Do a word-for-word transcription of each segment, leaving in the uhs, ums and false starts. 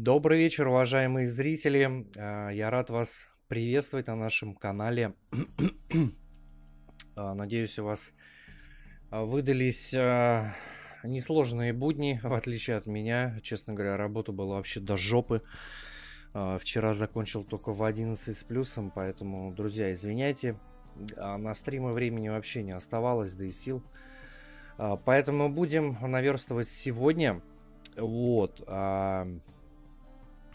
Добрый вечер, уважаемые зрители. Я рад вас приветствовать на нашем канале. Надеюсь, у вас выдались несложные будни, в отличие от меня. Честно говоря, работа была вообще до жопы. Вчера закончил только в одиннадцать с плюсом, поэтому, друзья, извиняйте. На стримы времени вообще не оставалось, да и сил. Поэтому будем наверстывать сегодня. Вот.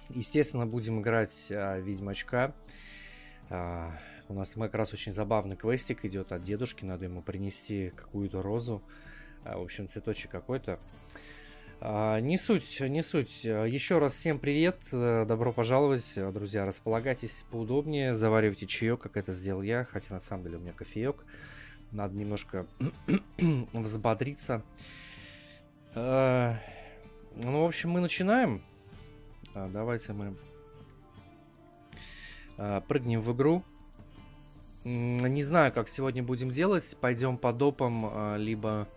Естественно, будем играть Ведьмачка. У нас как раз очень забавный квестик идет от дедушки. Надо ему принести какую-то розу. В общем, цветочек какой-то. Не суть, не суть. Еще раз всем привет. Добро пожаловать, друзья. Располагайтесь поудобнее. Заваривайте чаек, как это сделал я. Хотя на самом деле у меня кофеек. Надо немножко взбодриться. Ну, в общем, мы начинаем. Давайте мы прыгнем в игру. Не знаю, как сегодня будем делать. Пойдем по допам, либо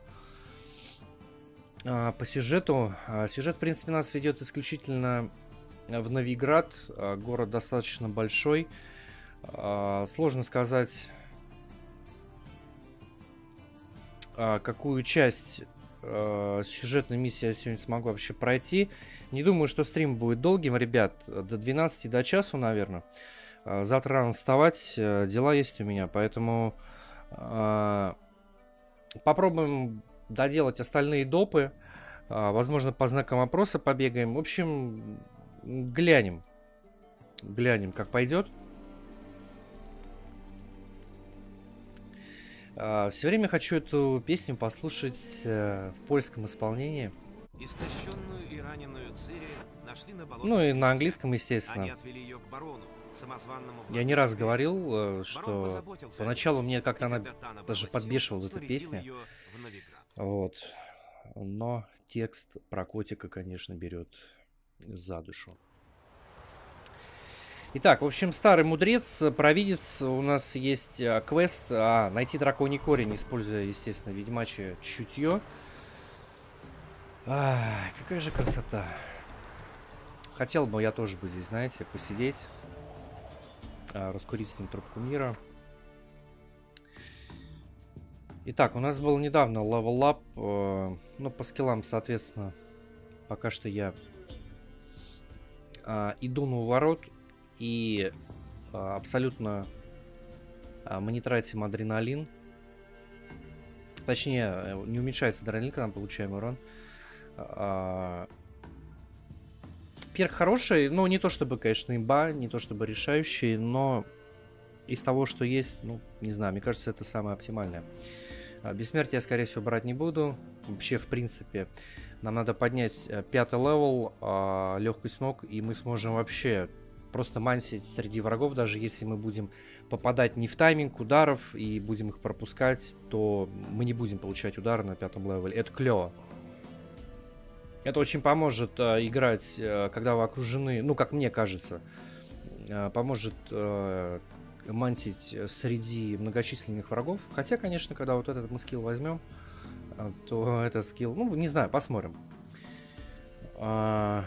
по сюжету. Сюжет, в принципе, нас ведет исключительно в Новиград. Город достаточно большой. Сложно сказать, какую часть сюжетной миссии я сегодня смогу вообще пройти. Не думаю, что стрим будет долгим, ребят. До двенадцати, до часу, наверное. Завтра рано вставать. Дела есть у меня, поэтому попробуем доделать остальные допы. Возможно, по знакам вопроса побегаем. В общем, глянем. Глянем, как пойдет. Все время хочу эту песню послушать в польском исполнении. Истощенную и раненую Цири нашли на болоте. Ну и на английском, естественно. Они отвели ее к барону, самозванному... Я не раз говорил, что поначалу мне как-то она даже подбешивала эта песня. Вот. Но текст про котика, конечно, берет за душу. Итак, в общем, старый мудрец, провидец, у нас есть квест а, найти драконий корень, используя, естественно, ведьмачье чутье. А, какая же красота. Хотел бы я тоже бы здесь, знаете, посидеть, а, раскурить с ним трубку мира. Итак, у нас был недавно левел-ап, э, ну, по скиллам, соответственно, пока что я э, иду на уворот. И а, абсолютно а, мы не тратим адреналин. Точнее, не уменьшается адреналин, когда мы получаем урон. А, перк хороший, но не то чтобы, конечно, имба, не то чтобы решающий, но из того, что есть, ну, не знаю, мне кажется, это самое оптимальное. А, бессмертие я, скорее всего, брать не буду. Вообще, в принципе, нам надо поднять пятый левел, а, легкость ног, и мы сможем вообще... Просто мансить среди врагов, даже если мы будем попадать не в тайминг ударов и будем их пропускать, то мы не будем получать удары на пятом левеле. Это клево. Это очень поможет э, играть, э, когда вы окружены, ну, как мне кажется, э, поможет э, мансить среди многочисленных врагов. Хотя, конечно, когда вот этот мы скилл возьмем, э, то это скилл, ну, не знаю, посмотрим. А...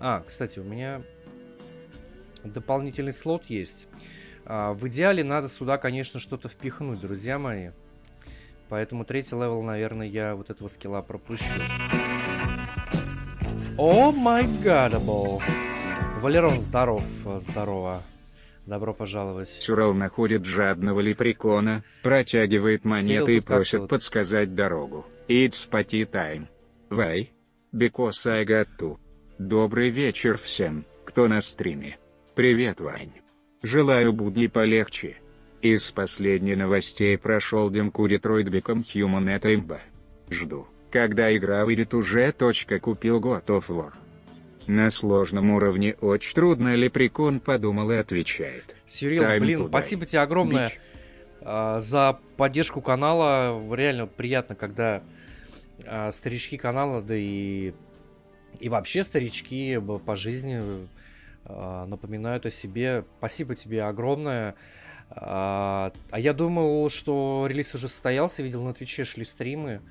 А, кстати, у меня дополнительный слот есть. А, в идеале надо сюда, конечно, что-то впихнуть, друзья мои. Поэтому третий левел, наверное, я вот этого скилла пропущу. О май гадабл! Валерон, здоров, здорово. Добро пожаловать. Сюрал находит жадного лепрекона, протягивает монеты и просит вот подсказать дорогу. It's party time. Why? Because I got to. Добрый вечер всем, кто на стриме. Привет, Вань. Желаю будни полегче. Из последних новостей прошел демку Detroit Become Human, это имба. Жду, когда игра выйдет уже. Точка, купил God of War. На сложном уровне очень трудно, лепрекон подумал и отвечает. Сирил, блин, спасибо тебе огромное а, за поддержку канала. Реально приятно, когда а, старички канала, да и... И вообще старички по жизни э, напоминают о себе. Спасибо тебе огромное. А, а я думал, что релиз уже состоялся. Видел на Твиче шли стримы.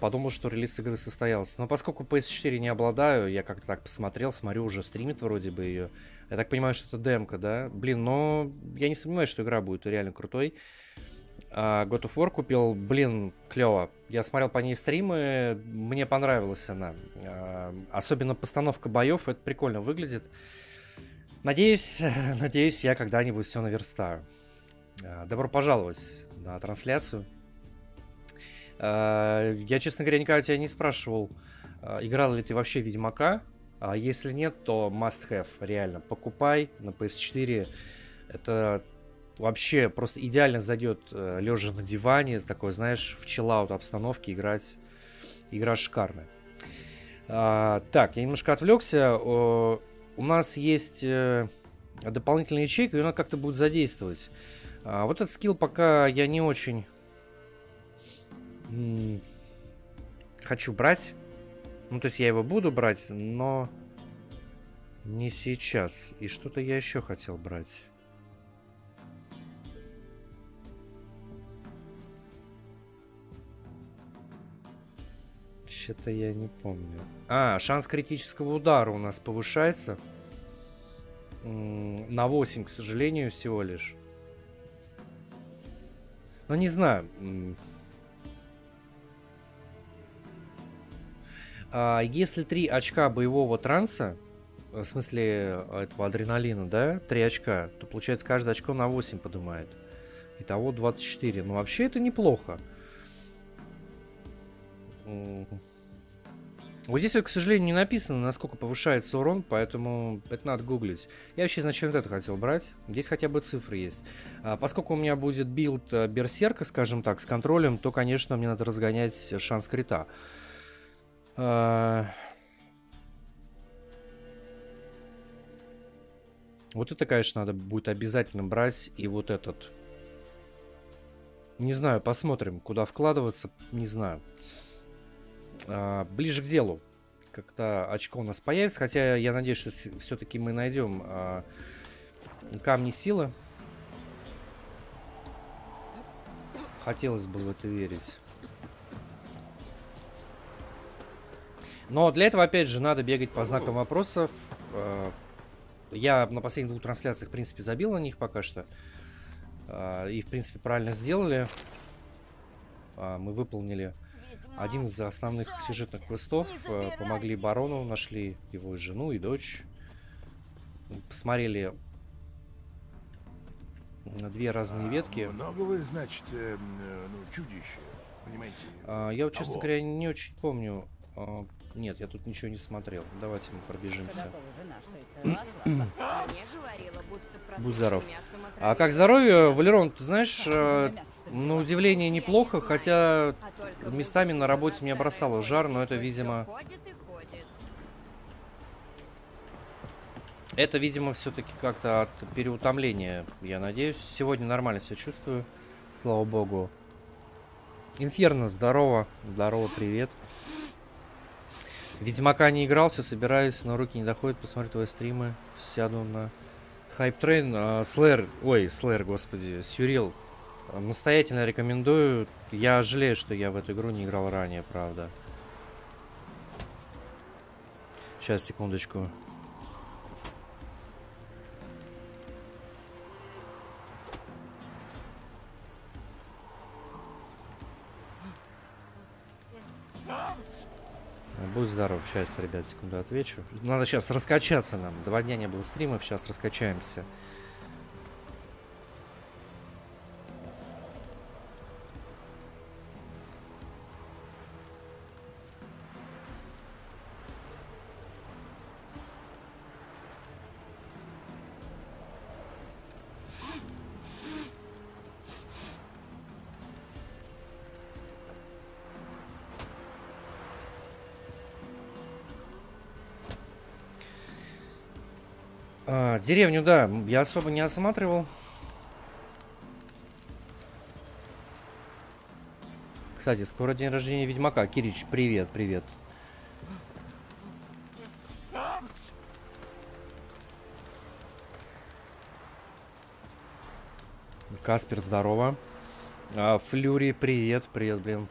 подумал, что релиз игры состоялся. Но поскольку пэ эс четыре не обладаю, я как-то так посмотрел, смотрю, уже стримит вроде бы ее. Я так понимаю, что это демка, да? Блин, но я не сомневаюсь, что игра будет реально крутой. А God of War купил, блин, клево. Я смотрел по ней стримы, мне понравилась она. А, особенно постановка боев, это прикольно выглядит. Надеюсь, надеюсь, я когда-нибудь все наверстаю. А, добро пожаловать на трансляцию. А, я, честно говоря, никогда тебя не спрашивал, играл ли ты вообще в Ведьмака. А если нет, то must have, реально. Покупай на пэ эс четыре. Это... Вообще просто идеально зайдет лежа на диване, такой, знаешь, в чиллаут обстановке играть. Игра шикарная. А, так, я немножко отвлекся. О, у нас есть дополнительная ячейка, и она как-то будет задействовать. А, вот этот скилл пока я не очень хочу брать. Ну, то есть я его буду брать, но не сейчас. И что-то я еще хотел брать. Это я не помню. А, шанс критического удара у нас повышается. На восемь, к сожалению, всего лишь. Но не знаю. А если три очка боевого транса, в смысле этого адреналина, да, три очка, то получается каждое очко на восемь поднимает. Итого двадцать четыре. Но вообще это неплохо. Вот здесь, к сожалению, не написано, насколько повышается урон, поэтому это надо гуглить. Я вообще изначально это хотел брать. Здесь хотя бы цифры есть. А, поскольку у меня будет билд берсерка, скажем так, с контролем, то, конечно, мне надо разгонять шанс крита. А... Вот это, конечно, надо будет обязательно брать. И вот этот. Не знаю, посмотрим, куда вкладываться. Не знаю. А, ближе к делу. Как-то очко у нас появится. Хотя я надеюсь, что все-таки мы найдем а, камни силы. Хотелось бы в это верить. Но для этого, опять же, надо бегать по знакам вопросов. А, я на последних двух трансляциях, в принципе, забил на них пока что. А, и, в принципе, правильно сделали. А, мы выполнили один из основных сюжетных квестов. Помогли барону, нашли его и жену, и дочь. Посмотрели на две разные ветки. А много вы, значит, э, ну, чудище, понимаете? А, я, честно Алло. говоря, не очень помню. А, нет, я тут ничего не смотрел. Давайте мы пробежимся. Будь здоров. А как здоровье, Валерон, ты знаешь... На удивление неплохо, хотя местами на работе меня бросало жар, но это, видимо... Это, видимо, все-таки как-то от переутомления, я надеюсь. Сегодня нормально себя чувствую, слава богу. Инферно, здорово. Здорово, привет. Ведьмака не играл, все собираюсь, но руки не доходят. Посмотрю твои стримы, сяду на хайп-трейн. Слэр, ой, Слэр, господи, Сюрил. Настоятельно рекомендую. Я жалею, что я в эту игру не играл ранее, правда. Сейчас, секундочку. Будь здоров. Сейчас, ребят, секунду отвечу. Надо сейчас раскачаться нам. Два дня не было стримов, сейчас раскачаемся. Деревню, да, я особо не осматривал. Кстати, скоро день рождения Ведьмака. Кирич, привет, привет. Каспер, здорово. Флюри, привет, привет, блин.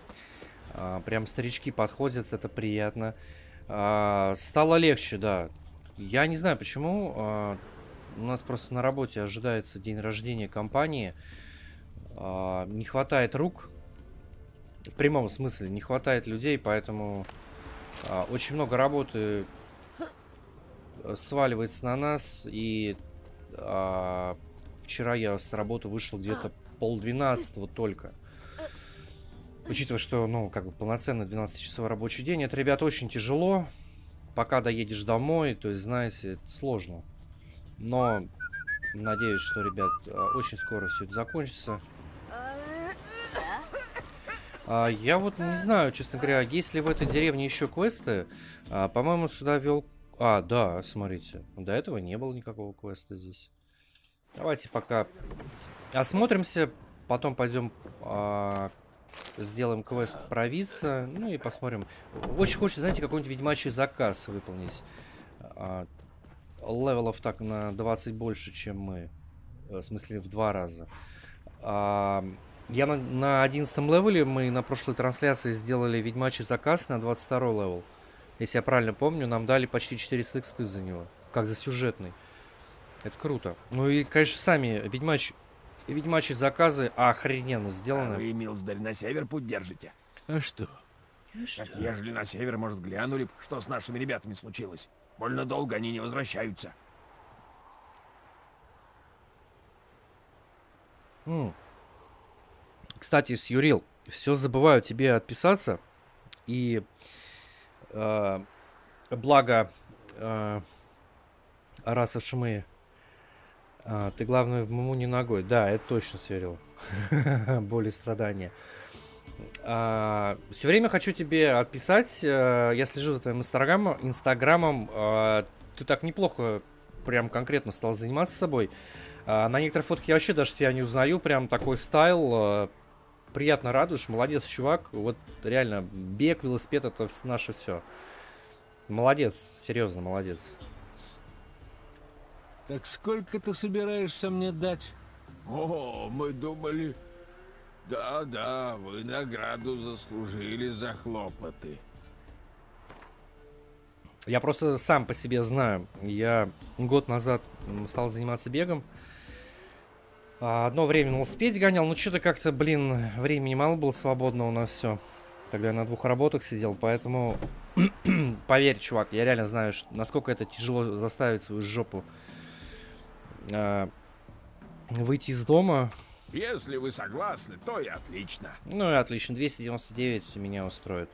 А, прям старички подходят, это приятно. А, стало легче, да. Я не знаю, почему. А, у нас просто на работе ожидается день рождения компании. А, не хватает рук. В прямом смысле не хватает людей, поэтому а, очень много работы сваливается на нас. И а, вчера я с работы вышел где-то полдвенадцатого только. Учитывая, что, ну, как бы полноценный двенадцатичасовой рабочий день, это, ребята, очень тяжело. Пока доедешь домой, то есть, знаете, это сложно. Но надеюсь, что, ребят, очень скоро все это закончится. А, я вот не знаю, честно говоря, есть ли в этой деревне еще квесты. А, по-моему, сюда вел... А, да, смотрите. До этого не было никакого квеста здесь. Давайте пока осмотримся, потом пойдем... А... Сделаем квест провидца. Ну и посмотрим. Очень хочется, знаете, какой-нибудь ведьмачий заказ выполнить. А, левелов так на двадцать больше, чем мы. В смысле, в два раза. А, я на, на одиннадцатом левеле, мы на прошлой трансляции сделали ведьмачий заказ на двадцать второй левел. Если я правильно помню, нам дали почти четыреста экспы за него. Как за сюжетный. Это круто. Ну и, конечно, сами ведьмачи... Ведьмачьи заказы охрененно сделаны. А вы, милздарь, на север путь держите? А что? А что? Так, ежели на север, может, глянули, что с нашими ребятами случилось. Больно долго они не возвращаются. М-м. Кстати, Сьюрил, все забываю тебе отписаться. И э, благо э, Араса Шмы... А, ты, главное, в ММУ не ногой. Да, это точно, Сверил. Боль и страдания. А, все время хочу тебе отписать. А, я слежу за твоим инстаграмом. инстаграмом а, ты так неплохо прям конкретно стал заниматься собой. А, на некоторых фотках я вообще даже тебя не узнаю. Прям такой стайл. А, приятно радуешь. Молодец, чувак. Вот реально, бег, велосипед, это наше все. Молодец. Серьезно, молодец. Так сколько ты собираешься мне дать? О, мы думали... Да-да, вы награду заслужили за хлопоты. Я просто сам по себе знаю. Я год назад стал заниматься бегом. Одно время на велосипеде гонял, но что-то как-то, блин, времени мало было свободного на все. Тогда я на двух работах сидел, поэтому... Поверь, чувак, я реально знаю, насколько это тяжело заставить свою жопу. Выйти из дома. Если вы согласны, то и отлично. Ну и отлично, двести девяносто девять меня устроит.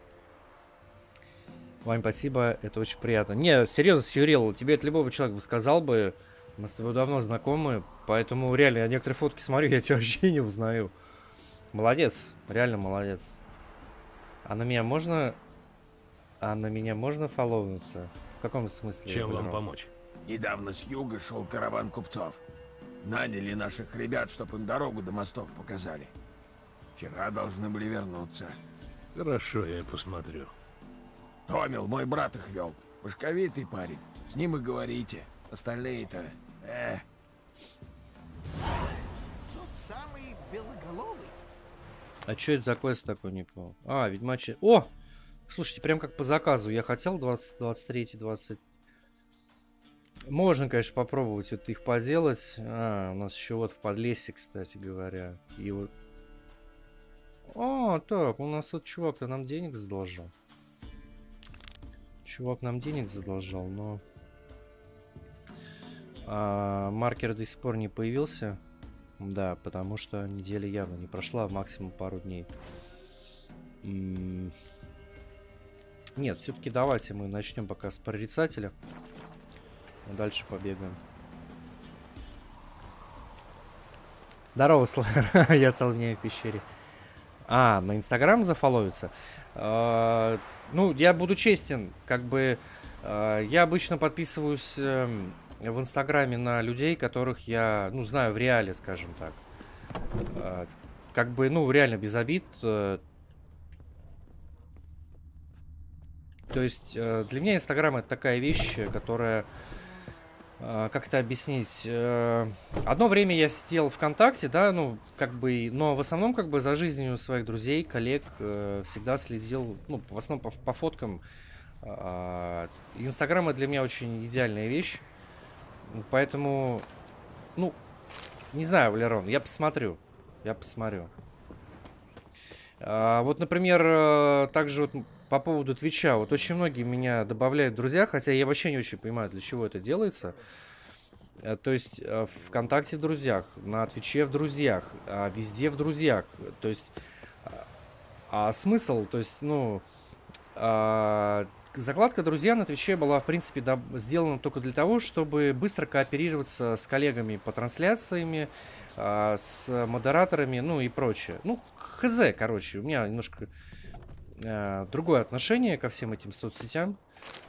Вань, спасибо, это очень приятно. Не, серьезно, Сьюрил, тебе это любой человек бы сказал бы. Мы с тобой давно знакомы, поэтому реально, я некоторые фотки смотрю, я тебя вообще не узнаю. Молодец, реально молодец. А на меня можно... А на меня можно фоловнуться? В каком смысле? Чем вам помочь? Недавно с юга шел караван купцов. Наняли наших ребят, чтобы им дорогу до мостов показали. Вчера должны были вернуться. Хорошо, я посмотрю. Томил, мой брат их вел. Пушковитый парень. С ним и говорите. Остальные-то... Э. Тот самый белоголовый. А что это за квест такой, не понял? А, ведьмачи... О! Слушайте, прям как по заказу. Я хотел двадцать, двадцать три, двадцать... Можно, конечно, попробовать вот их поделать. А, у нас еще вот в подлесе, кстати говоря. И вот... О, так, у нас вот чувак-то нам денег задолжал. Чувак нам денег задолжал, но... А, маркер до сих пор не появился. Да, потому что неделя явно не прошла, максимум пару дней. М-м- Нет, все-таки давайте мы начнем пока с прорицателя. Дальше побегаем. Здорово, Слайер. Я целый день в пещере. А, на Инстаграм зафоловится? Э-э- ну, я буду честен. Как бы э- я обычно подписываюсь э- в Инстаграме на людей, которых я, ну, знаю в реале, скажем так. Э-э- как бы, ну, реально без обид. Э- То есть для меня Инстаграм — это такая вещь, которая как это объяснить? Одно время я сидел ВКонтакте, да, ну, как бы, но в основном, как бы, за жизнью своих друзей, коллег всегда следил, ну, в основном по, по фоткам. Инстаграм — это для меня очень идеальная вещь, поэтому, ну, не знаю, Валерон, я посмотрю, я посмотрю. Вот, например, также вот по поводу Твича. Вот очень многие меня добавляют в друзья, хотя я вообще не очень понимаю, для чего это делается. То есть ВКонтакте в друзьях, на Твиче в друзьях, везде в друзьях. То есть, а смысл, то есть, ну, закладка «Друзья» на Твиче была, в принципе, сделана только для того, чтобы быстро кооперироваться с коллегами по трансляциями, с модераторами, ну и прочее. Ну, хз, короче, у меня немножко э, другое отношение ко всем этим соцсетям,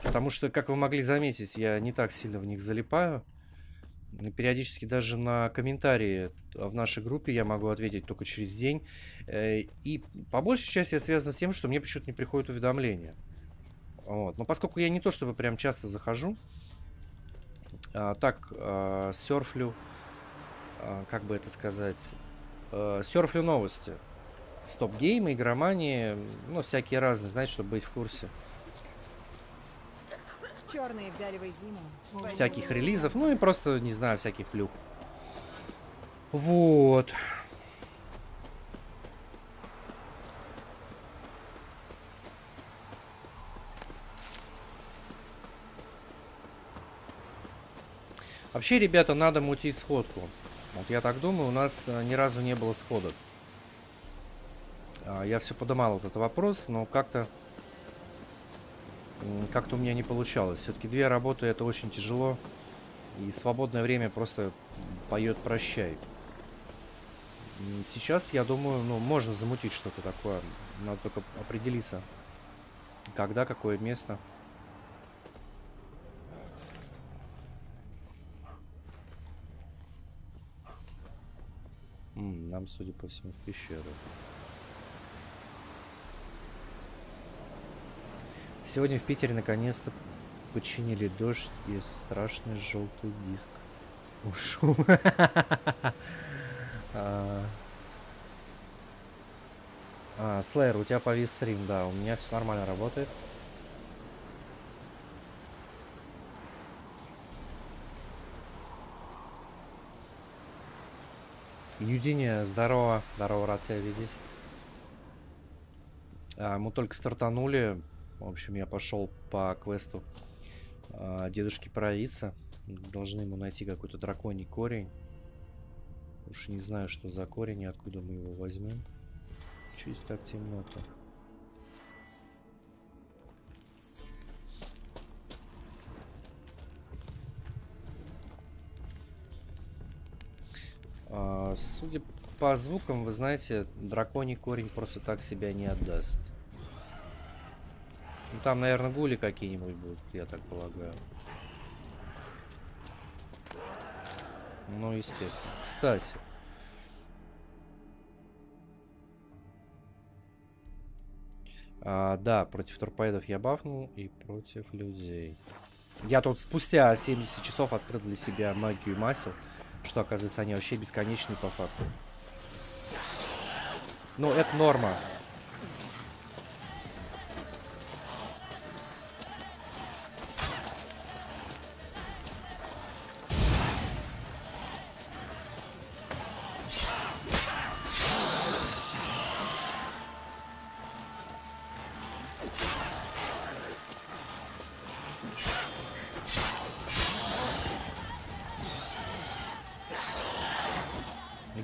потому что, как вы могли заметить, я не так сильно в них залипаю. Периодически даже на комментарии в нашей группе я могу ответить только через день. Э, и по большей части я связан с тем, что мне почему-то не приходят уведомления. Вот. Но поскольку я не то чтобы прям часто захожу, э, так э, серфлю... Как бы это сказать? Серфлю новости. Stop Game, игромании, ну, всякие разные, знаете, чтобы быть в курсе. Черные взяли в зиму. Всяких релизов, ну и просто, не знаю, всяких плюх. Вот. Вообще, ребята, надо мутить сходку. Вот я так думаю, у нас ни разу не было сходок. Я все поднимал этот вопрос, но как-то как-то у меня не получалось. Все-таки две работы — это очень тяжело. И свободное время просто поет прощай. Сейчас, я думаю, ну, можно замутить что-то такое. Надо только определиться, когда, какое место. Нам, судя по всему, в пещеру. Сегодня в Питере наконец-то починили дождь и страшный желтый диск ушел. Слэйр, у тебя повис стрим, да, у меня все нормально работает. Юдине, здорово. Здорово, рад тебя видеть. А, мы только стартанули. В общем, я пошел по квесту а, дедушки провидца. Должны ему найти какой-то драконий корень. Уж не знаю, что за корень и откуда мы его возьмем. Чё здесь так темно-то? Судя по звукам, вы знаете, драконий корень просто так себя не отдаст. Ну, там, наверное, гули какие-нибудь будут, я так полагаю. Ну, естественно. Кстати. А, да, против торпедов я бафнул и против людей. Я тут спустя семьдесят часов открыл для себя магию масел. Что, оказывается, они вообще бесконечные по факту. Ну, это норма.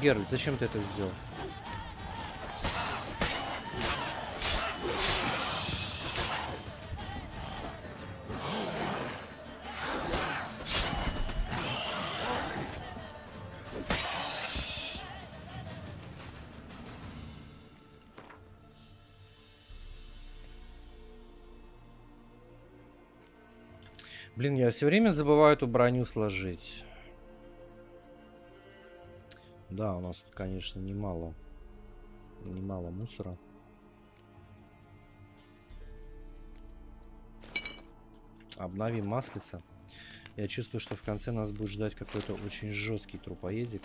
Геральт, зачем ты это сделал? Блин, я все время забываю эту броню сложить. Да, у нас тут, конечно, немало, немало мусора. Обновим маслица. Я чувствую, что в конце нас будет ждать какой-то очень жесткий трупоедик.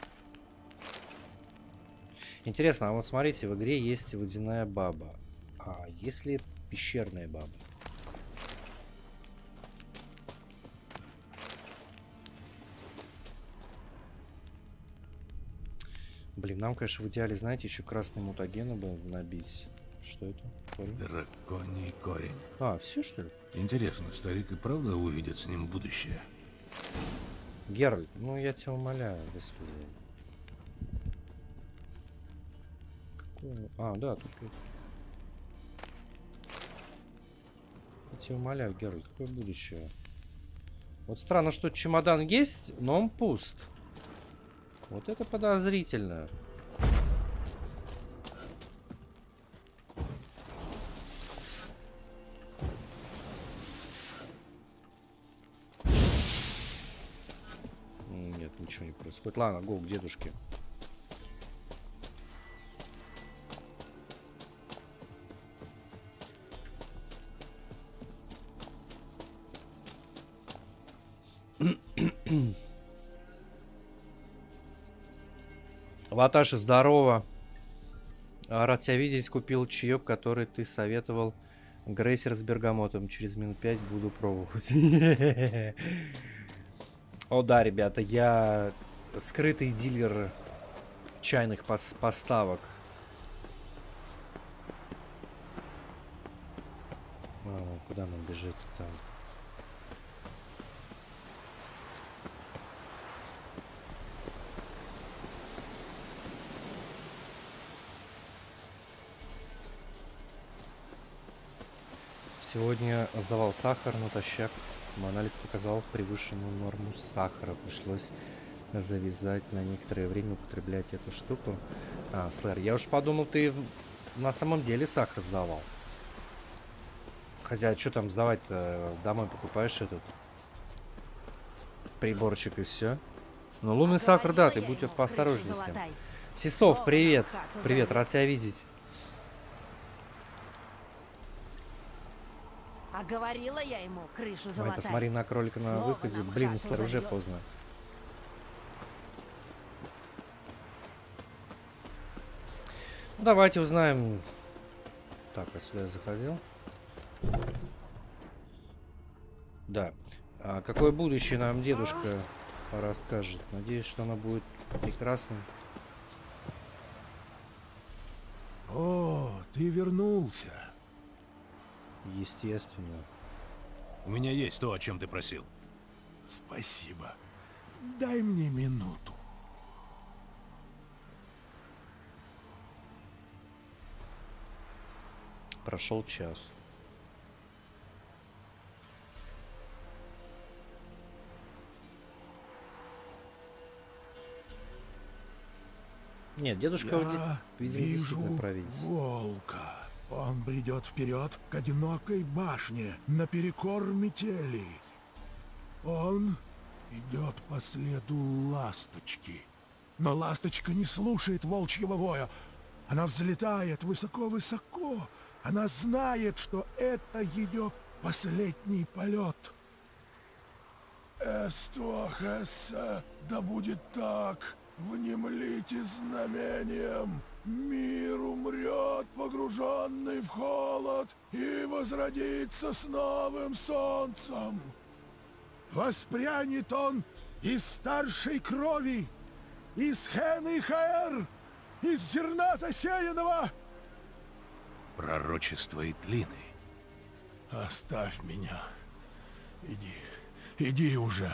Интересно, а вот смотрите, в игре есть водяная баба. А есть ли пещерные бабы? Блин, нам, конечно, в идеале, знаете, еще красные мутагены бы набить. Что это? Корень? Драконий корень. А, все, что ли? Интересно, старик и правда увидит с ним будущее? Геральт, ну я тебя умоляю, господи. Какого... А, да, тут... Я тебя умоляю, Геральт, какое будущее? Вот странно, что чемодан есть, но он пуст. Вот это подозрительно. Нет, ничего не происходит. Ладно, гоу к дедушке. Ваташи, здорово. Рад тебя видеть. Купил чаек, который ты советовал. Грейсер с бергамотом. Через минут пять буду пробовать. О да, ребята, я скрытый дилер чайных поставок. Куда нам бежать там? Сегодня сдавал сахар натощак. Анализ показал превышенную норму сахара. Пришлось завязать на некоторое время употреблять эту штуку. А, Слэр, я уж подумал, ты на самом деле сахар сдавал. Хотя, что там сдавать-то? Домой покупаешь этот приборчик и все. Но лунный сахар, да, ты будь поосторожнее с ним. Сисов, привет. Привет, рад тебя видеть. А говорила я ему, крышу золотая. Ой, посмотри на кролика на снова выходе. Блин, мистер, уже поздно. Ну, давайте узнаем. Так, а сюда я заходил. Да. А какое будущее нам дедушка расскажет? Надеюсь, что она будет прекрасным. О, ты вернулся. Естественно. У меня есть то, о чем ты просил. Спасибо. Дай мне минуту. Прошел час. Нет, дедушка, видимо, действительно провидец. Волка. Он бредет вперед к одинокой башне наперекор метели. Он идет по следу ласточки. Но ласточка не слушает волчьего воя. Она взлетает высоко-высоко. Она знает, что это ее последний полет. Эстохесса, да будет так. Внемлите знамением. Мир умрет, погруженный в холод, и возродится с новым солнцем. Воспрянет он из старшей крови, из хены и хаэр, из зерна засеянного. Пророчество и тлины. Оставь меня. Иди, иди уже.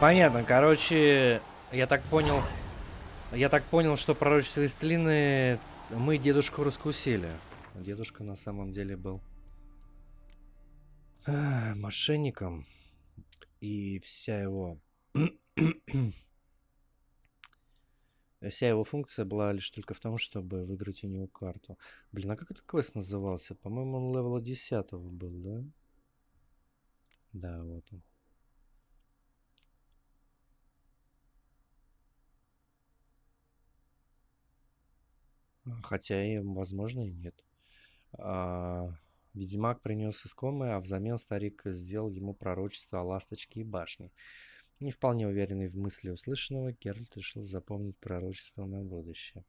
Понятно, короче, я так понял, я так понял, что пророчество из тлины мы дедушку раскусили. Дедушка на самом деле был а, мошенником, и вся его вся его функция была лишь только в том, чтобы выиграть у него карту. Блин, а как этот квест назывался? По-моему, он левела десятого был, да? Да, вот он. хотя и, возможно, и нет. А, Ведьмак принес искомое, а взамен старик сделал ему пророчество о ласточке и башне. Не вполне уверенный в мысли услышанного, Геральт решил запомнить пророчество на будущее.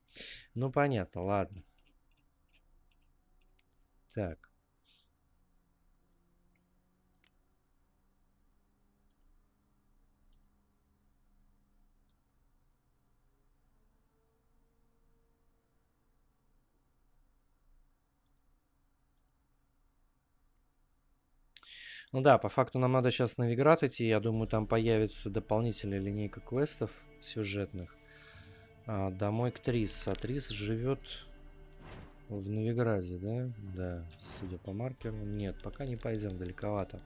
Ну, понятно, ладно. Так. Ну да, по факту нам надо сейчас в Новиград идти. Я думаю, там появится дополнительная линейка квестов сюжетных. А, домой к Трис. А Трис живет в Новиграде, да? Да, судя по маркеру. Нет, пока не пойдем, далековато.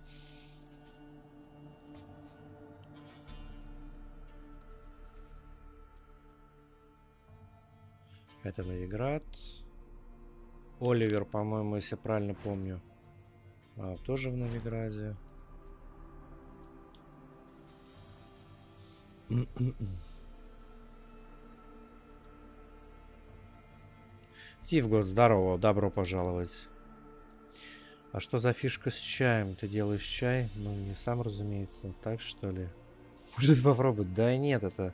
Это Новиград. Оливер, по-моему, если правильно помню. А, тоже в Новиграде. Тивгот, здорово, добро пожаловать. А что за фишка с чаем? Ты делаешь чай? Ну, не сам, разумеется. Так, что ли? Может попробовать? Да нет, это...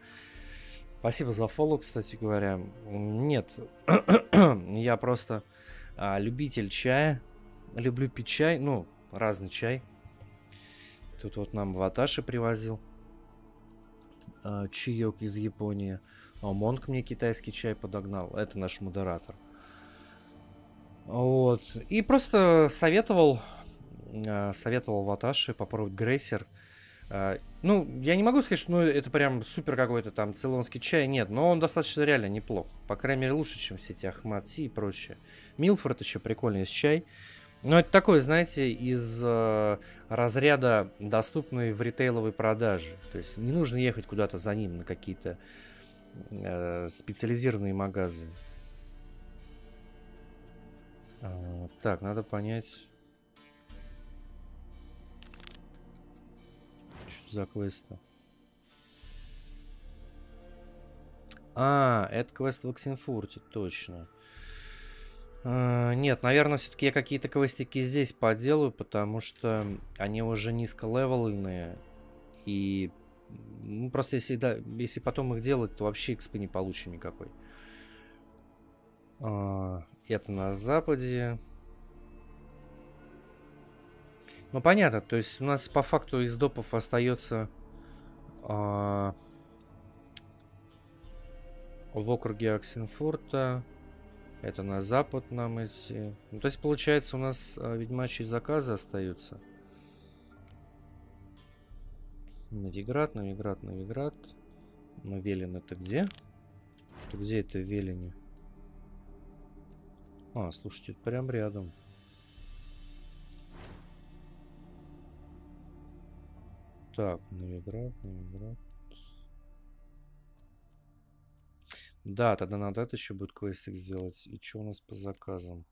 Спасибо за фоллоу, кстати говоря. Нет. Я просто а, любитель чая. Люблю пить чай, ну, разный чай. Тут вот нам Ваташи привозил а, чаек из Японии. А Монг мне китайский чай подогнал. Это наш модератор. Вот. И просто советовал а, советовал Ваташи попробовать Грейсер. А, ну, я не могу сказать, что ну, это прям супер какой-то там цейлонский чай. Нет, но он достаточно реально неплох. По крайней мере, лучше, чем все эти Ахмад и прочее. Милфорд еще прикольный чай. Ну, это такое, знаете, из э, разряда доступной в ритейловой продаже. То есть не нужно ехать куда-то за ним на какие-то э, специализированные магазы. А, так, надо понять. Что за квест-то? А, это квест в Оксенфурте, точно. Uh, нет, наверное, все-таки я какие-то квестики здесь поделаю, потому что они уже низколевельные. И ну, просто если, да, если потом их делать, то вообще экспы не получим никакой. Uh, это на западе. Ну, понятно, то есть у нас по факту из допов остается uh, в округе Оксенфурта. Это на запад нам идти. Ну, то есть, получается, у нас а, ведьмачьи заказы остаются. Новиград, Новиград, Новиград. Но Велен это где? Это где это в Велене? А, слушайте, прям рядом. Так, Новиград, Новиград. Да, тогда надо это еще будет квестик сделать. И что у нас по заказам?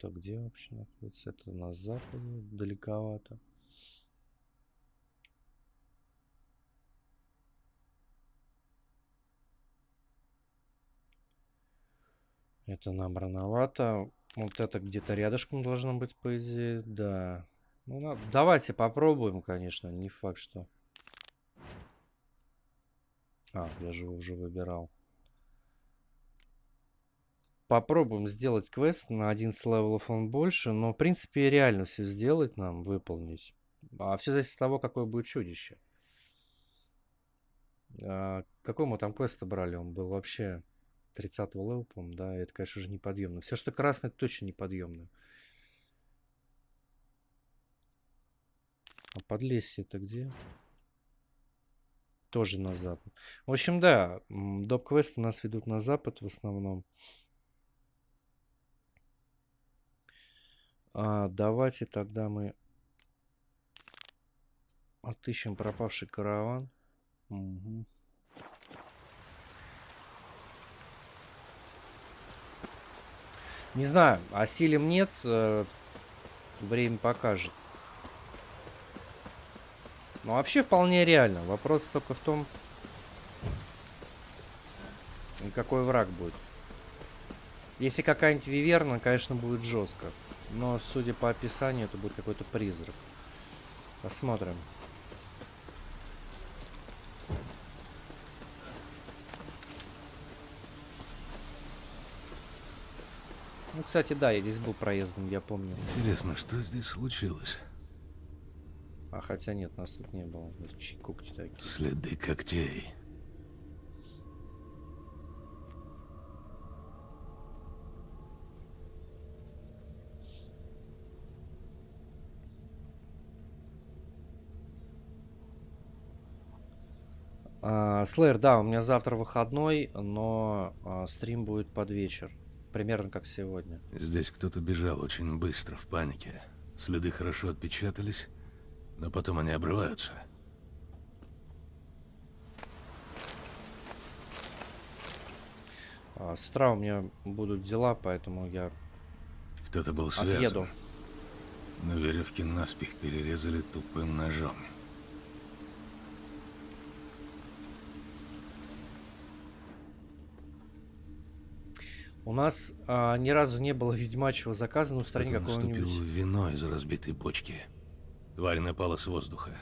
Так, где вообще находится? Это на западе, далековато. Это нам рановато. Вот это где-то рядышком должно быть, по идее. Да. Ну, надо... Давайте попробуем, конечно. Не факт, что... А, я же уже выбирал. Попробуем сделать квест. На одиннадцать левелов он больше. Но, в принципе, реально все сделать нам, выполнить. А все зависит от того, какое будет чудище. А, какой мы там квест брали? Он был вообще тридцатого левела, по-моему, да? Это, конечно же, неподъемно. Все, что красное, точно неподъемно. А подлесье это где? Тоже на запад. В общем, да, доп-квесты нас ведут на запад в основном. А, давайте тогда мы отыщем пропавший караван. Угу. Не знаю, осилим нет, время покажет. Ну, вообще вполне реально. Вопрос только в том, какой враг будет. Если какая-нибудь виверна, конечно, будет жестко. Но, судя по описанию, это будет какой-то призрак. Посмотрим. Ну, кстати, да, я здесь был проездом, я помню. Интересно, что здесь случилось? А хотя нет, нас тут не было. Когти такие. Следы когтей. Слэйр, да, у меня завтра выходной, но а, стрим будет под вечер. Примерно как сегодня. Здесь кто-то бежал очень быстро, в панике. Следы хорошо отпечатались, но потом они обрываются. А, с утра у меня будут дела, поэтому я кто-то был связан. Отъеду. Но веревки наспех перерезали тупым ножом. У нас а, ни разу не было ведьмачьего заказа на устранение какого-нибудь... Наступило вино из разбитой бочки. Тварь напала с воздуха.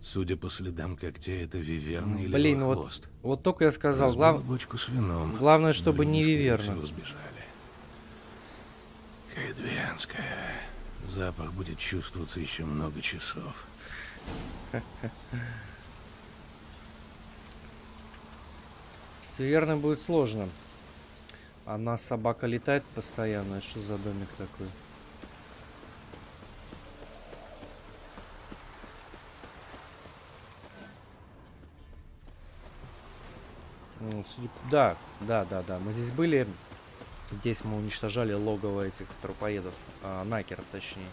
Судя по следам когтей, это виверна или Блин, ну вот, вот только я сказал. Глав... бочку с вином. Главное, чтобы не виверна. Кайдвианская. Запах будет чувствоваться еще много часов. С виверной будет сложно. Она собака летает постоянно. Что за домик такой? Да, да, да, да. Мы здесь были. Здесь мы уничтожали логово этих трупоедов. А, накеров, точнее.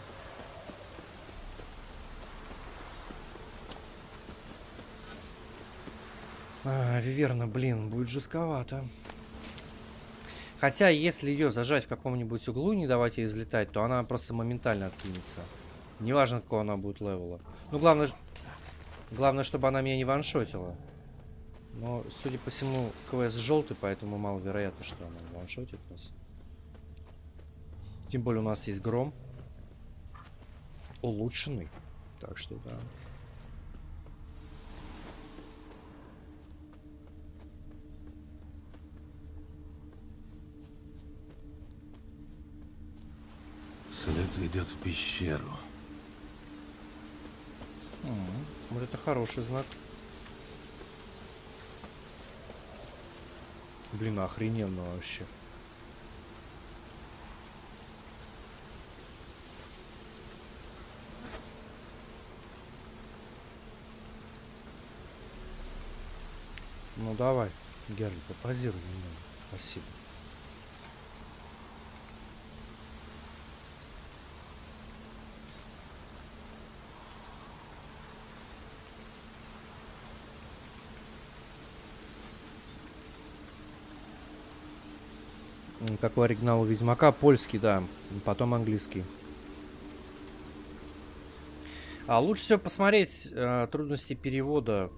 А, виверна, блин, будет жестковато. Хотя, если ее зажать в каком-нибудь углу и не давать ей взлетать, то она просто моментально откинется. Неважно, какого она будет левела. Ну, главное, главное, чтобы она меня не ваншотила. Но, судя по всему, квест желтый, поэтому маловероятно, что она ваншотит нас. Тем более у нас есть гром. Улучшенный. Так что, да. След ведет в пещеру. Mm-hmm. Вот это хороший знак. Блин, охрененно вообще. Ну давай, Геральт, позируй немного. Спасибо. Какой оригинал у Ведьмака? Польский, да. Потом английский. А лучше всего посмотреть э, трудности перевода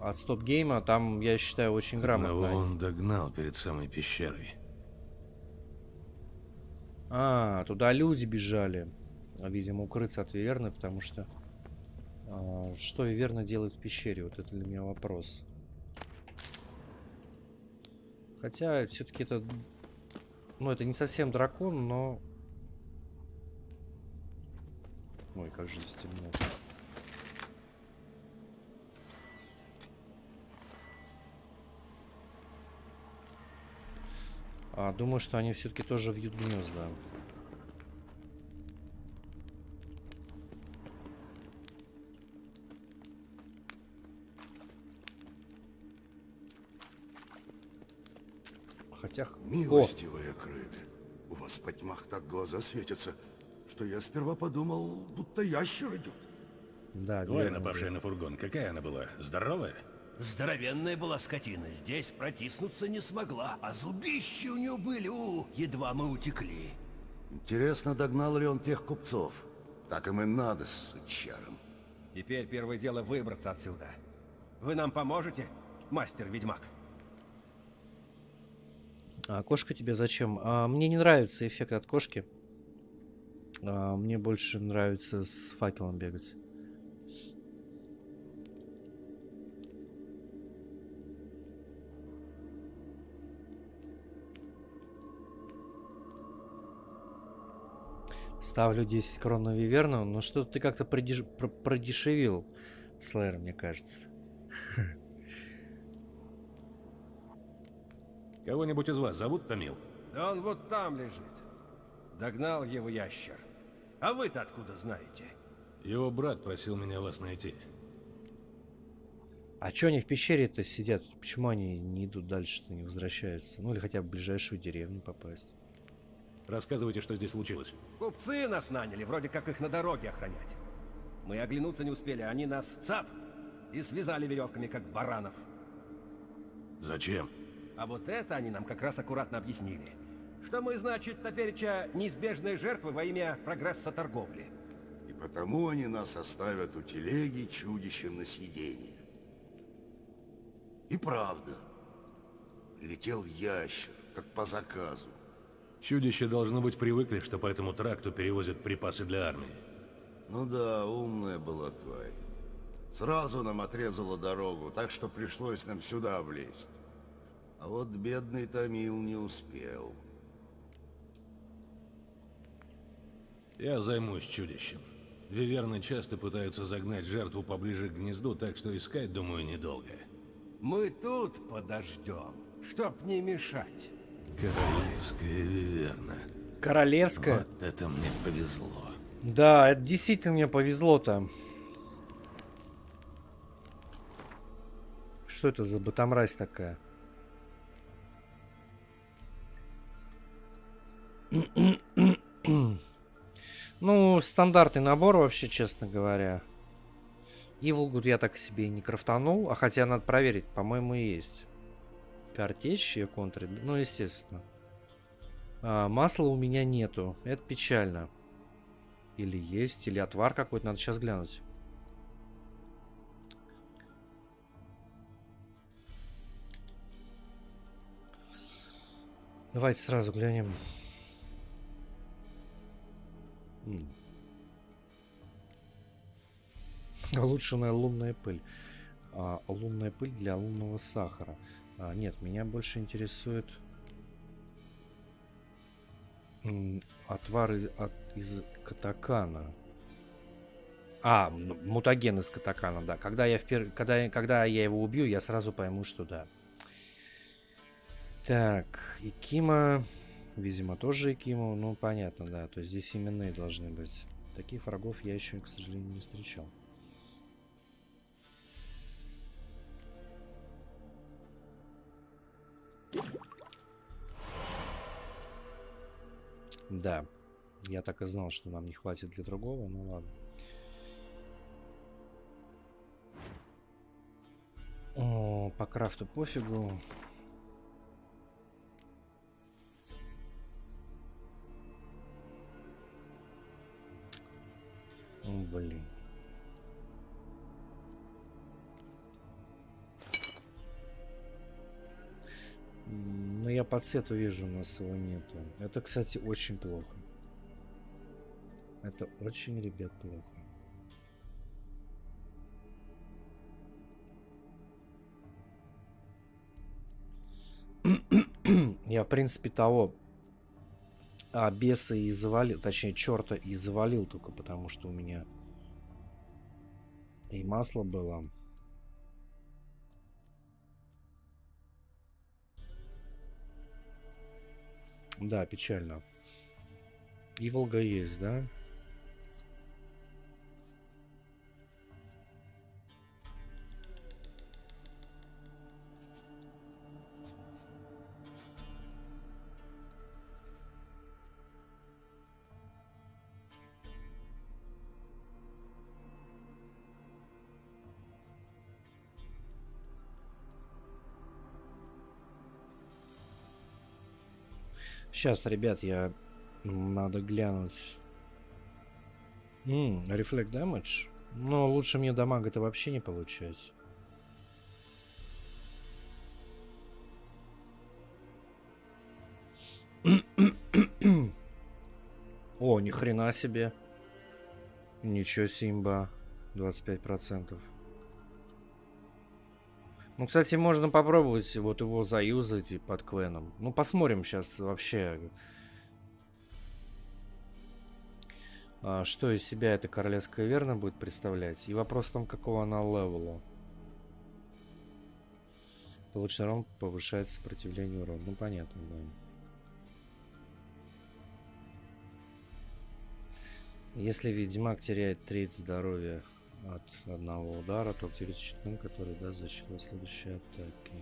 от Stop Game. Там, я считаю, очень грамотно. Он догнал перед самой пещерой. А, туда люди бежали. Видимо, укрыться от виверны, потому что... Э, что виверна делает в пещере? Вот это для меня вопрос. Хотя, все-таки это... Ну, это не совсем дракон, но... Ой, как же здесь темно. А, думаю, что они все-таки тоже вьют гнезда. Хотя... Милостивая крылья. У вас по тьмах так глаза светятся, что я сперва подумал, будто ящер идет. Да, Тварь, напавшая на фургон, какая она была? Здоровая? Здоровенная была скотина. Здесь протиснуться не смогла, а зубища у нее были. У, едва мы утекли. Интересно, догнал ли он тех купцов? Так им и надо, с сучаром. Теперь первое дело выбраться отсюда. Вы нам поможете, мастер-ведьмак? А кошка тебе зачем? А, мне не нравится эффект от кошки. А, мне больше нравится с факелом бегать. Ставлю десять крон на Виверну, но что-то ты как-то продеш... продешевил, Слэйр, мне кажется. Кого-нибудь из вас зовут Томил? Да он вот там лежит. Догнал его ящер. А вы-то откуда знаете? Его брат просил меня вас найти. А чё они в пещере-то сидят? Почему они не идут дальше-то, не возвращаются? Ну или хотя бы в ближайшую деревню попасть. Рассказывайте, что здесь случилось. Купцы нас наняли, вроде как их на дороге охранять. Мы оглянуться не успели, они нас цап и связали веревками, как баранов. Зачем? А вот это они нам как раз аккуратно объяснили. Что мы, значит, напереча неизбежные жертвы во имя прогресса торговли. И потому они нас оставят у телеги чудищем на съедение. И правда, летел ящер, как по заказу. Чудища, должно быть, привыкли, что по этому тракту перевозят припасы для армии. Ну да, умная была тварь. Сразу нам отрезала дорогу, так что пришлось нам сюда влезть. А вот бедный Томил не успел. Я займусь чудищем. Виверны часто пытаются загнать жертву поближе к гнезду, так что искать, думаю, недолго. Мы тут подождем, чтоб не мешать. Королевская виверна. Королевская? Вот это мне повезло. Да, это действительно мне повезло там. Что это за ботомразь такая? Ну, стандартный набор вообще, честно говоря. Иволгуд я так себе и не крафтанул. А хотя надо проверить, по-моему, и есть. Картечь и контры, ну естественно. А, масла у меня нету, это печально. Или есть, или отвар какой-то, надо сейчас глянуть. Давайте сразу глянем. М. Улучшенная лунная пыль. А, лунная пыль для лунного сахара. А, нет, меня больше интересует отвар из, от, из катакана. А, мутаген из катакана, да. Когда я, впер... когда, когда я его убью, я сразу пойму, что да. Так, Икима. Видимо, тоже Икиму. Ну, понятно, да. То есть здесь именные должны быть. Таких врагов я еще, к сожалению, не встречал. Да, я так и знал, что нам не хватит для другого, ну ладно. О, по крафту пофигу. О, блин. Но я по цвету вижу, у нас его нету. Это, кстати, очень плохо. Это очень, ребят, плохо. Я, в принципе, того а, беса и завалил, точнее, черта и завалил только потому, что у меня и масло было. Да, печально. Иволга есть, да? Сейчас, ребят, я... Надо глянуть. Рефлект дамедж? Но лучше мне дамага-то вообще не получать. О, ни хрена себе. Ничего симба. двадцать пять процентов. Ну, кстати, можно попробовать вот его заюзать и под квеном. Ну, посмотрим сейчас вообще, что из себя эта королевская верна будет представлять. И вопрос в том, какого она левела. Полученный урон повышает сопротивление урона. Ну, понятно, да. Если ведьмак теряет тридцать здоровья от одного удара, то активируется щитом, который даст защиту следующей атаки.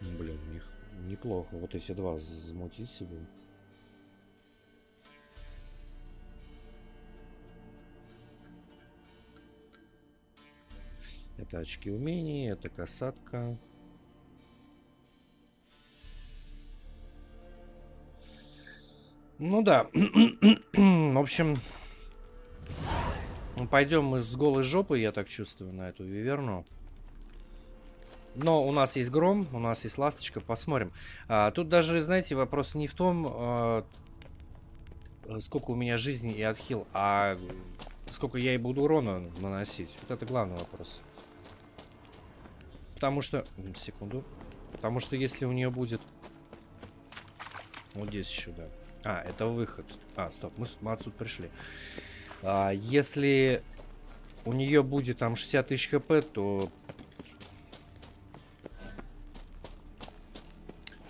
Блин, у них неплохо. Вот эти два замутить себе. Это очки умений, это касатка. Ну да, в общем, пойдем мы с голой жопой, я так чувствую, на эту виверну. Но у нас есть гром, у нас есть ласточка, посмотрим. А, тут даже, знаете, вопрос не в том, а, сколько у меня жизни и отхил, а сколько я и буду урона наносить. Вот это главный вопрос. Потому что... Секунду. Потому что если у нее будет... Вот здесь еще, да. А, это выход. А, стоп, мы, мы отсюда пришли. А, если у нее будет там шестьдесят тысяч хп, то...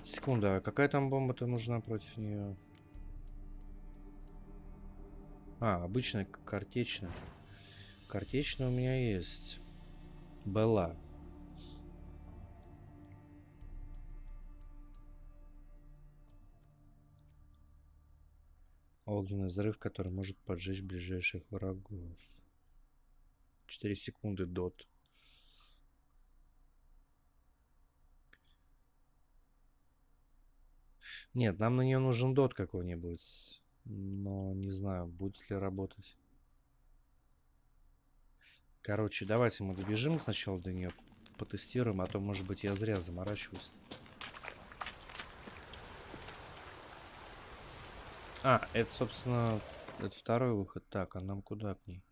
Секунда, какая там бомба-то нужна против нее? А, обычная картечная. Картечная у меня есть. Была. Огненный взрыв, который может поджечь ближайших врагов. четыре секунды дот. Нет, нам на нее нужен дот какой-нибудь. Но не знаю, будет ли работать. Короче, давайте мы добежим сначала до нее. Потестируем, а то, может быть, я зря заморачиваюсь. А, это, собственно, это второй выход. Так, а нам куда к ней?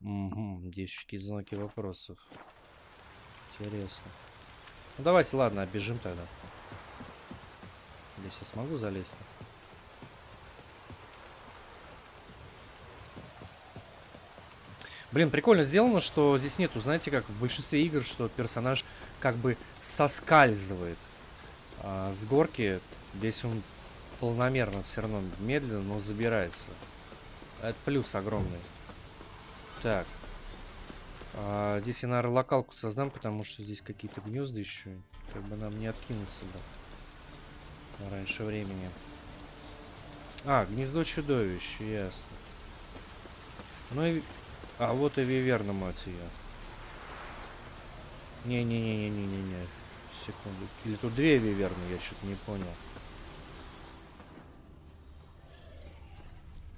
Угу, девчонки, знаки вопросов. Интересно. Ну, давайте, ладно, оббежим тогда. Здесь я смогу залезть? Блин, прикольно сделано, что здесь нету, знаете, как в большинстве игр, что персонаж как бы соскальзывает а, с горки. Здесь он... Полномерно, все равно медленно, но забирается. Это плюс огромный. Так. А, здесь я, наверное, локалку создам, потому что здесь какие-то гнезда еще. Как бы нам не откинуться бы. Раньше времени. А, гнездо чудовища, ясно. Ну и... А, вот и виверна, мать ее. Не-не-не-не-не-не-не. Секунду. Или тут две виверны, я что-то не понял.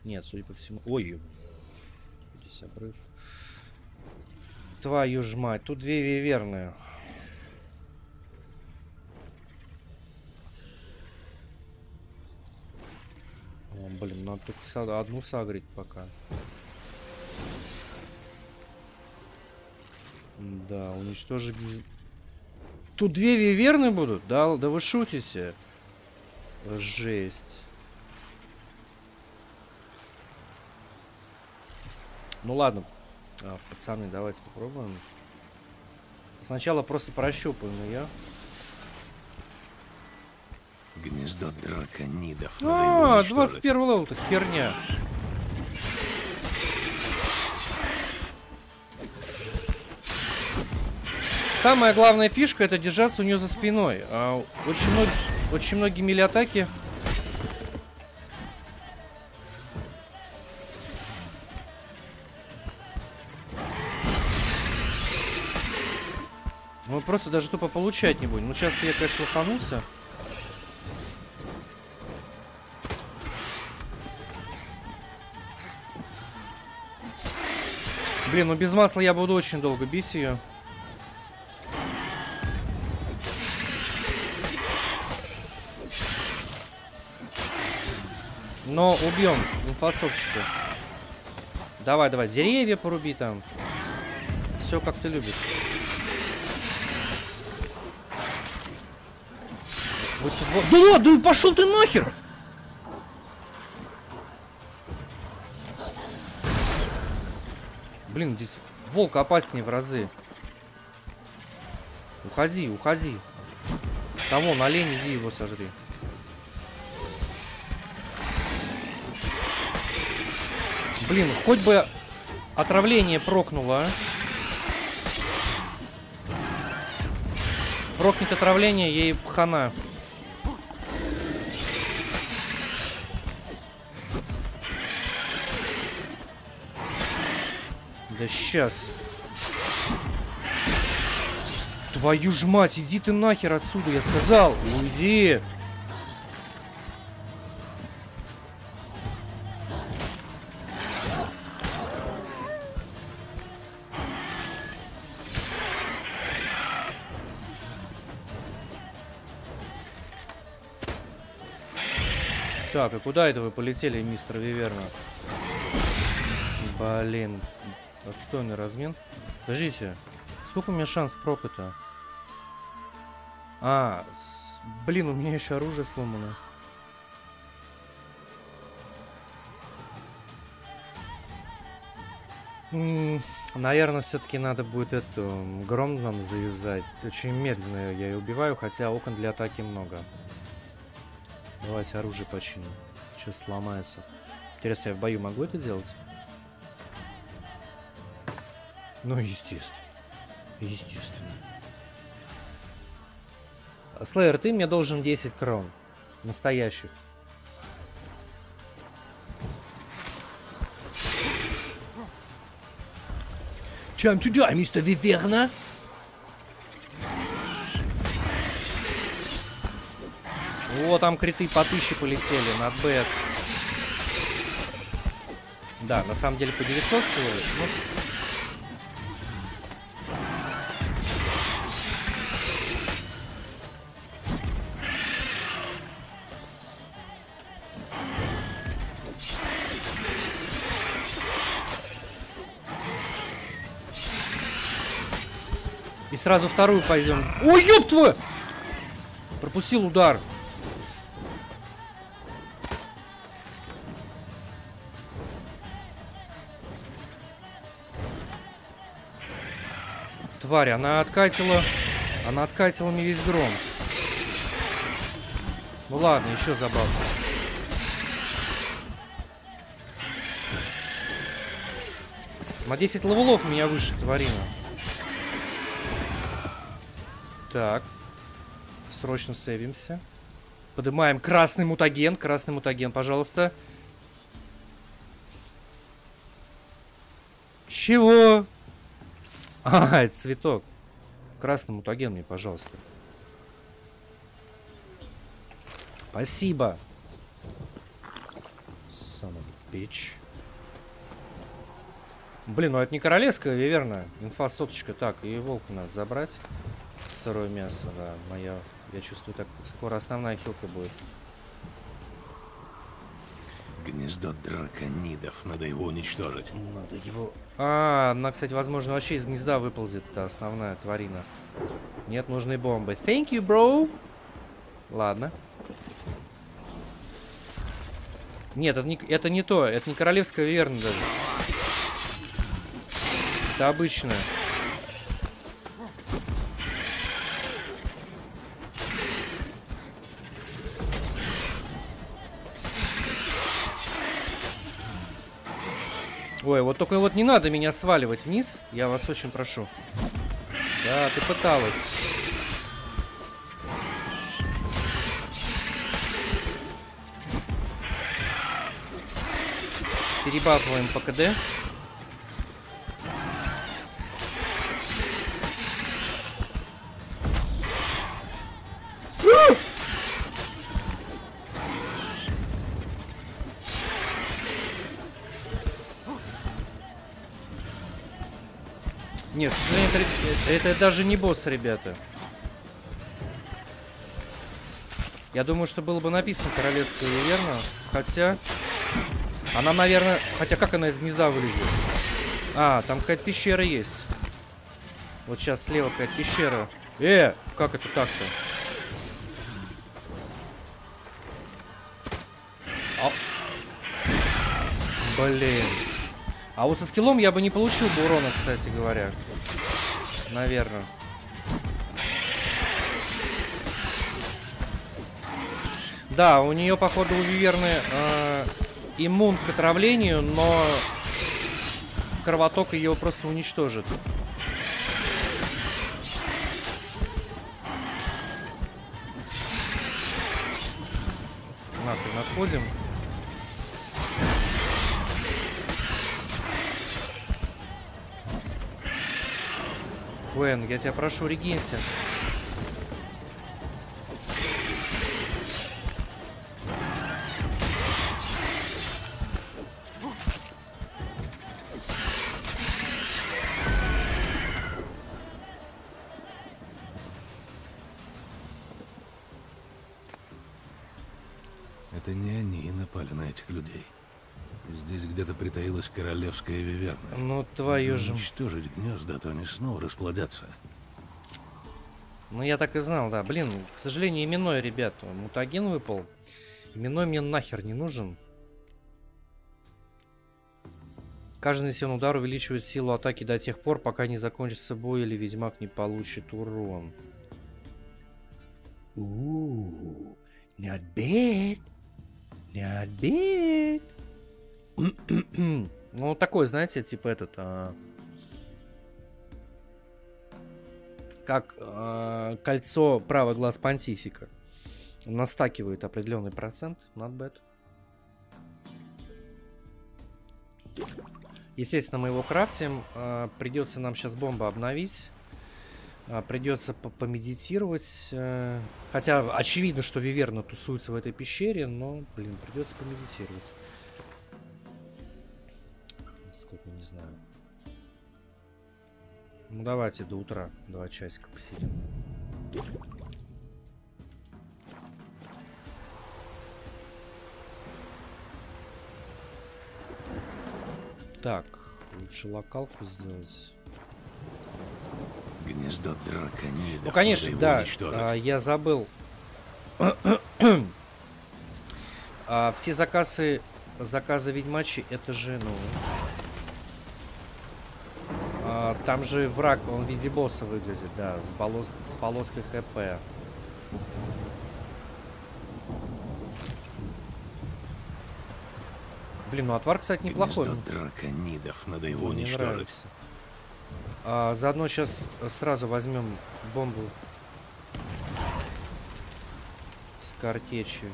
Нет, судя по всему... Ой, здесь обрыв. Твою ж мать, тут две виверны. О, блин, надо только одну сагрить пока. Да, уничтожить... Тут две виверны будут? Да, да вы шутите. Жесть. Ну ладно, пацаны, давайте попробуем. Сначала просто прощупаем ее. Гнездо драконидов. А, двадцать первый левел-то херня. Самая главная фишка — это держаться у нее за спиной. Очень многие, очень многие мили-атаки... Мы просто даже тупо получать не будем. Ну, часто я, конечно, лоханулся. Блин, ну без масла я буду очень долго бить ее. Но убьем инфосоточку. Давай, давай, деревья поруби там. Все, как ты любишь. Вот, вот. Да ладно, да пошел ты нахер! Блин, здесь волк опаснее в разы. Уходи, уходи. Там вон олень, иди его сожри. Блин, хоть бы отравление прокнуло, а? Прокнет отравление, ей хана. Да сейчас. Твою ж мать, иди ты нахер отсюда, я сказал. Уйди. Так, а куда это вы полетели, мистер Виверна? Блин. Отстойный размен. Подождите. Сколько у меня шанс проката? А, с... блин, у меня еще оружие сломано. М-м, наверное, все-таки надо будет эту гром нам завязать. Очень медленно я ее убиваю, хотя окон для атаки много. Давайте оружие починим. Сейчас сломается. Интересно, я в бою могу это делать? Ну, естественно. Естественно. Слэйер, ты мне должен десять крон. Настоящих. Чем чудо, мистер Виверна? О, там криты по тысяче полетели. На бэт. Да, на самом деле по девятьсот всего лишь. Ну... И сразу вторую пойдем. Ой, ёб твою! Пропустил удар. Тварь, она откатила... Она откатила мне весь гром. Ну ладно, еще забавно. На десять левелов меня выше тварина. Так, срочно сейвимся. Поднимаем красный мутаген. Красный мутаген, пожалуйста. Чего? А, это цветок. Красный мутаген мне, пожалуйста. Спасибо. Самый бич. Блин, ну это не королевская виверна. Инфа соточка. Так, и волка надо забрать. Сырое мясо, да, мое. Я чувствую, так скоро основная хилка будет. Гнездо драконидов. Надо его уничтожить. Надо его... А, она, кстати, возможно, вообще из гнезда выползет. Та основная тварина. Нет нужной бомбы. Thank you, bro. Ладно. Нет, это не, это не то. Это не королевская виверна даже. Это обычная. Ой, вот только вот не надо меня сваливать вниз. Я вас очень прошу. Да, ты пыталась. Перебафываем по КД. Нет, это, это даже не босс, ребята. Я думаю, что было бы написано королевская виверна. Хотя... Она, наверное... Хотя как она из гнезда вылезет? А, там какая-то пещера есть. Вот сейчас слева какая-то пещера. Э, как это так-то? Блин. А вот со скиллом я бы не получил бы урона, кстати говоря. Наверное. Да, у нее, походу, у виверны э, иммун к отравлению, но кровоток ее просто уничтожит. Нахрен отходим. Вен, я тебя прошу, регинься. Это не они напали на этих людей. Здесь где-то притаилась королевская виверна. Ну, твою же... Уничтожить гнезда, то они снова расплодятся. Ну, я так и знал, да. Блин, к сожалению, именной, ребят. Мутаген выпал. Именной мне нахер не нужен. Каждый нанесенный удар увеличивает силу атаки до тех пор, пока не закончится бой или ведьмак не получит урон. Ooh, not bad. Not bad. Ну, такой, знаете, типа этот... А... Как а... кольцо правый глаз понтифика. Настакивает определенный процент. Not bad. Естественно, мы его крафтим. А, придется нам сейчас бомбу обновить. А, придется помедитировать. А, хотя очевидно, что виверна тусуется в этой пещере, но, блин, придется помедитировать. Сколько, не знаю. Ну, давайте до утра два часика посидим. Так, лучше локалку сделать. Гнездо драконидов. Ну, конечно, да. А, я забыл. а, все заказы, заказы ведьмачи, это же, ну... Там же враг, он в виде босса выглядит, да, с, полос... с полоской ХП. Блин, ну отвар, кстати, неплохой. Драконидов, надо его уничтожить. А, заодно сейчас сразу возьмем бомбу с картечью.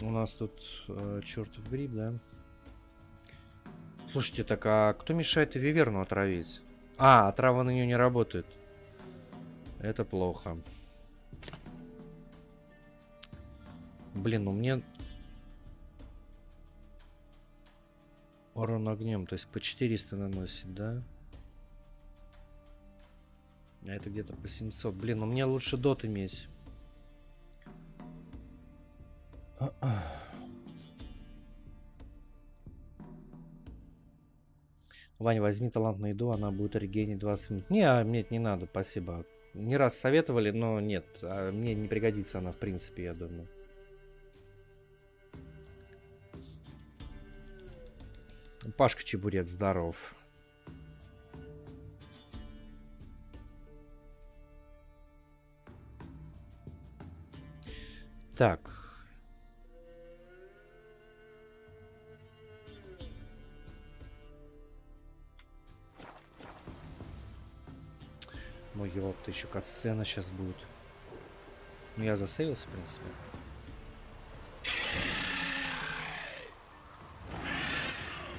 У нас тут э, чертов гриб, да? Слушайте, так а кто мешает виверну отравить? А, отрава на нее не работает. Это плохо. Блин, ну мне... Урон огнем, то есть по четыреста наносит, да? А это где-то по семьсот. Блин, ну мне лучше дот иметь. Вань, возьми талант на еду, она будет регенить двадцать минут. Не, а мне это не надо, спасибо. Не раз советовали, но нет. А мне не пригодится она, в принципе, я думаю. Пашка Чебурек, здоров. Так. Ну, ёпта, еще катсцена сейчас будет. Ну, я засейвился, в принципе.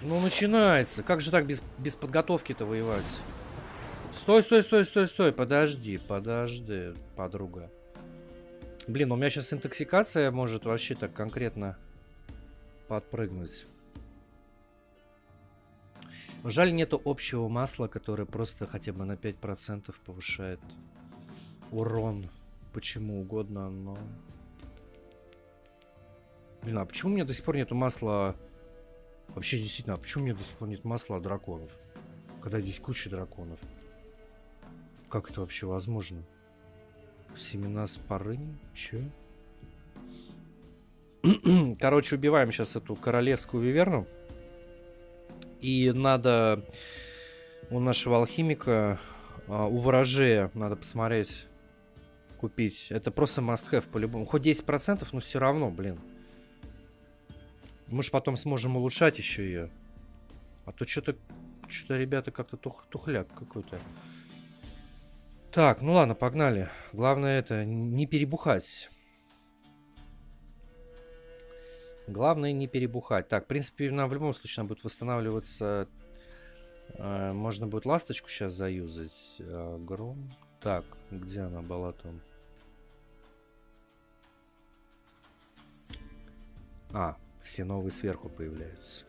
Ну, начинается. Как же так без, без подготовки-то воевать? Стой, стой, стой, стой, стой. Подожди, подожди, подруга. Блин, у меня сейчас интоксикация может вообще так конкретно подпрыгнуть. Жаль, нету общего масла, которое просто хотя бы на пять процентов повышает урон почему угодно, но... Блин, а почему у меня до сих пор нету масла... Вообще, действительно, а почему у меня до сих пор нет масла драконов? Когда здесь куча драконов. Как это вообще возможно? Семена спарыни? Че? Короче, убиваем сейчас эту королевскую виверну. И надо... У нашего алхимика, у ворожея, надо посмотреть, купить. Это просто must-have по-любому. Хоть десять процентов, но все равно, блин. Мы же потом сможем улучшать еще ее. А то что-то, что-то, ребята, как-то тух, тухляк какой-то. Так, ну ладно, погнали. Главное это не перебухать. Главное не перебухать. Так, в принципе, нам в любом случае нам будет восстанавливаться... Можно будет ласточку сейчас заюзать. Гром. Так, где она была там? А, все новые сверху появляются.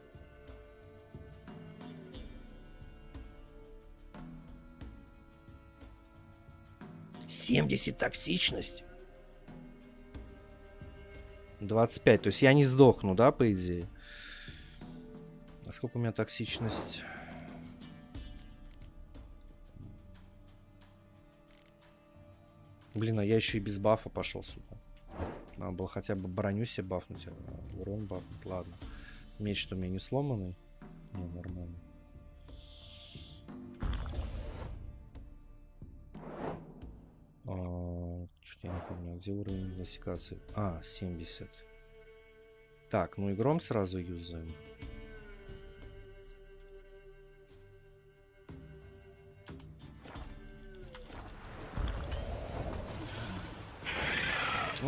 семьдесят токсичность. двадцать пять. То есть я не сдохну, да, по идее? А сколько у меня токсичность? Блин, а я еще и без бафа пошел сюда. Надо было хотя бы броню себе бафнуть, а урон бафнуть. Ладно. Меч-то у меня не сломанный. Не, нормально. А, что-то я не помню, где уровень классификации. А, семьдесят. Так, ну и гром сразу юзаем.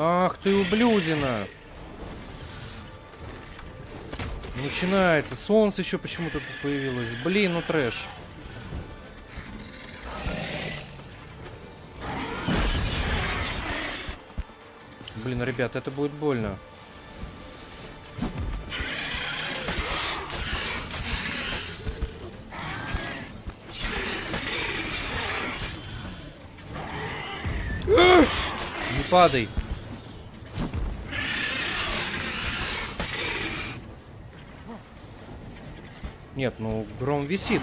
Ах ты, ублюдина! Начинается. Солнце еще почему-то тут появилось. Блин, ну трэш. Блин, ребят, это будет больно. Не падай. Нет, ну гром висит.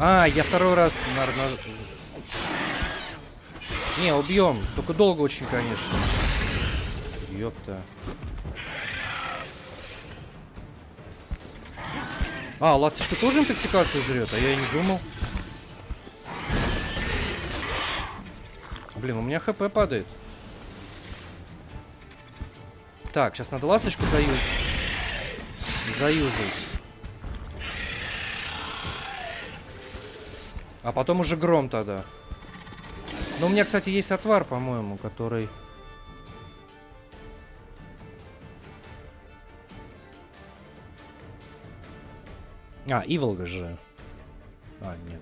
А, я второй раз, наверное... Не, убьем. Только долго очень, конечно. Ёпта. А, ласточка тоже интоксикацию жрет, а я и не думал. Блин, у меня хп падает. Так, сейчас надо ласточку заюзать. Заюзать. А потом уже гром тогда. Но у меня, кстати, есть отвар, по-моему, который... А, Иволга же. А, нет.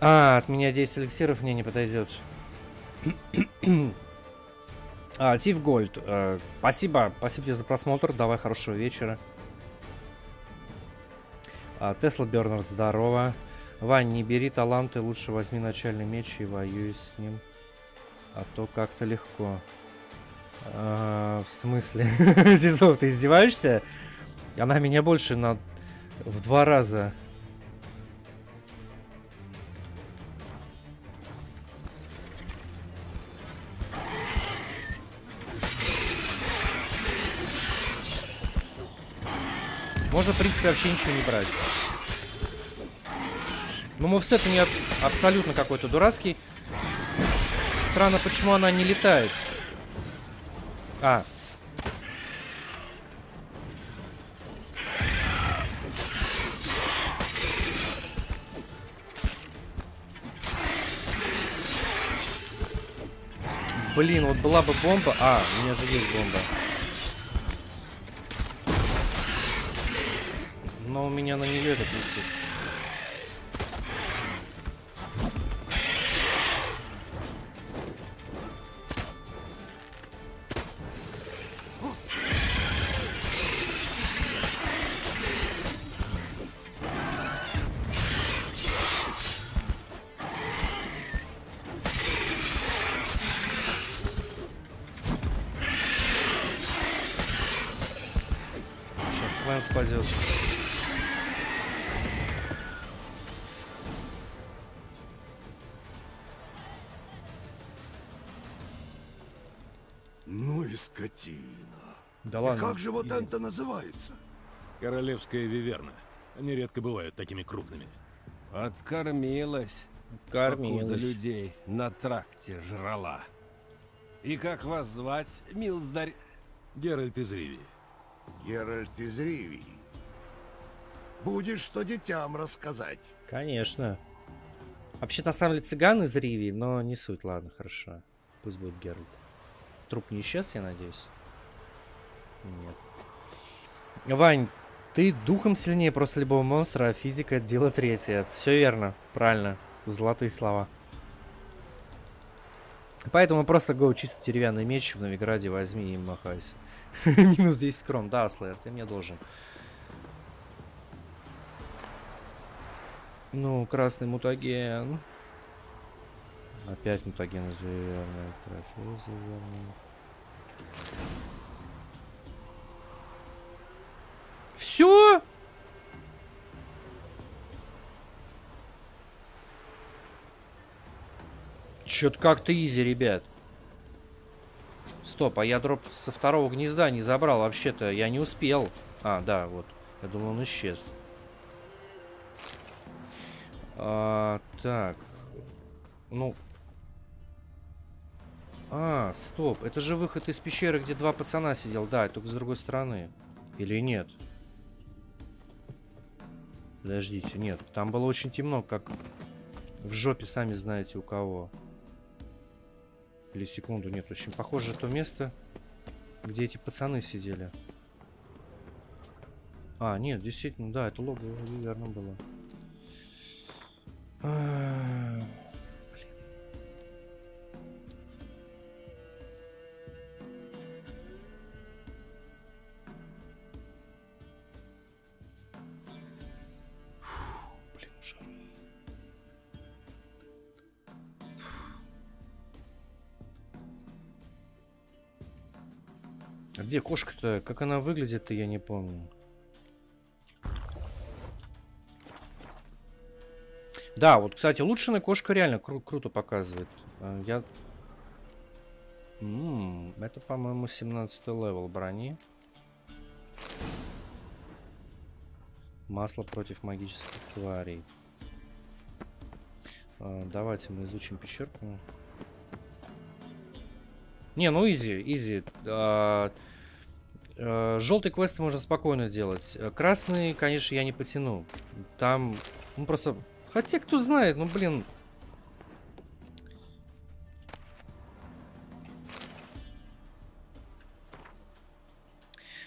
А, от меня десять эликсиров мне не подойдет. А, Тиф Гольд, э, спасибо, спасибо тебе за просмотр, давай, хорошего вечера. Тесла Бернер, здорово. Вань, не бери таланты, лучше возьми начальный меч и воюй с ним. А то как-то легко. А, в смысле? Зизов, ты издеваешься? Она меня больше на... в два раза... Можно, в принципе, вообще ничего не брать. Но мувсет у нее абсолютно какой-то дурацкий. С... Странно, почему она не летает. А. Блин, вот была бы бомба. А, у меня же есть бомба. Но у меня на нее этот висит. Бэтмен спадет. Ну и скотина. Да ладно. И как же вот и... это называется? Королевская виверна. Они редко бывают такими крупными. Откормилась. Кормила людей на тракте жрала. И как вас звать, милздарь? Геральт из Ривии. Геральт из Ривии. Будешь что детям рассказать? Конечно. Вообще на самом деле цыган из Ривии, но не суть. Ладно, хорошо. Пусть будет Геральт. Труп не исчез, я надеюсь? Нет. Вань, ты духом сильнее просто любого монстра, а физика дело третье. Все верно, правильно. Золотые слова. Поэтому просто гоу чисто деревянный меч в Новиграде возьми и махайся. Минус десять скром. Да, Слэйр, ты мне должен. Ну, красный мутаген. Опять мутаген заверный. Трофей заверный. Все? Чё-то как-то изи, ребят. Стоп, а я дроп со второго гнезда не забрал. Вообще-то я не успел. А, да, вот. Я думал, он исчез. А, так. Ну. А, стоп. Это же выход из пещеры, где два пацана сидел. Да, только с другой стороны. Или нет? Подождите, нет. Там было очень темно, как в жопе, сами знаете, у кого. Или секунду, нет, очень похоже то место, где эти пацаны сидели. А, нет, действительно, да, это логово, верно, было. А-а-а, блин. Фу, блин, жарко. А где кошка-то? Как она выглядит-то, я не помню. Да, вот, кстати, улучшенная кошка реально кру круто показывает. Я... М -м, это, по-моему, семнадцатый левел брони. Масло против магических тварей. А, давайте мы изучим пещерку. Не, ну изи, изи. А, а, желтый квест можно спокойно делать. Красный, конечно, я не потяну. Там, ну просто... Хотя, кто знает, ну блин.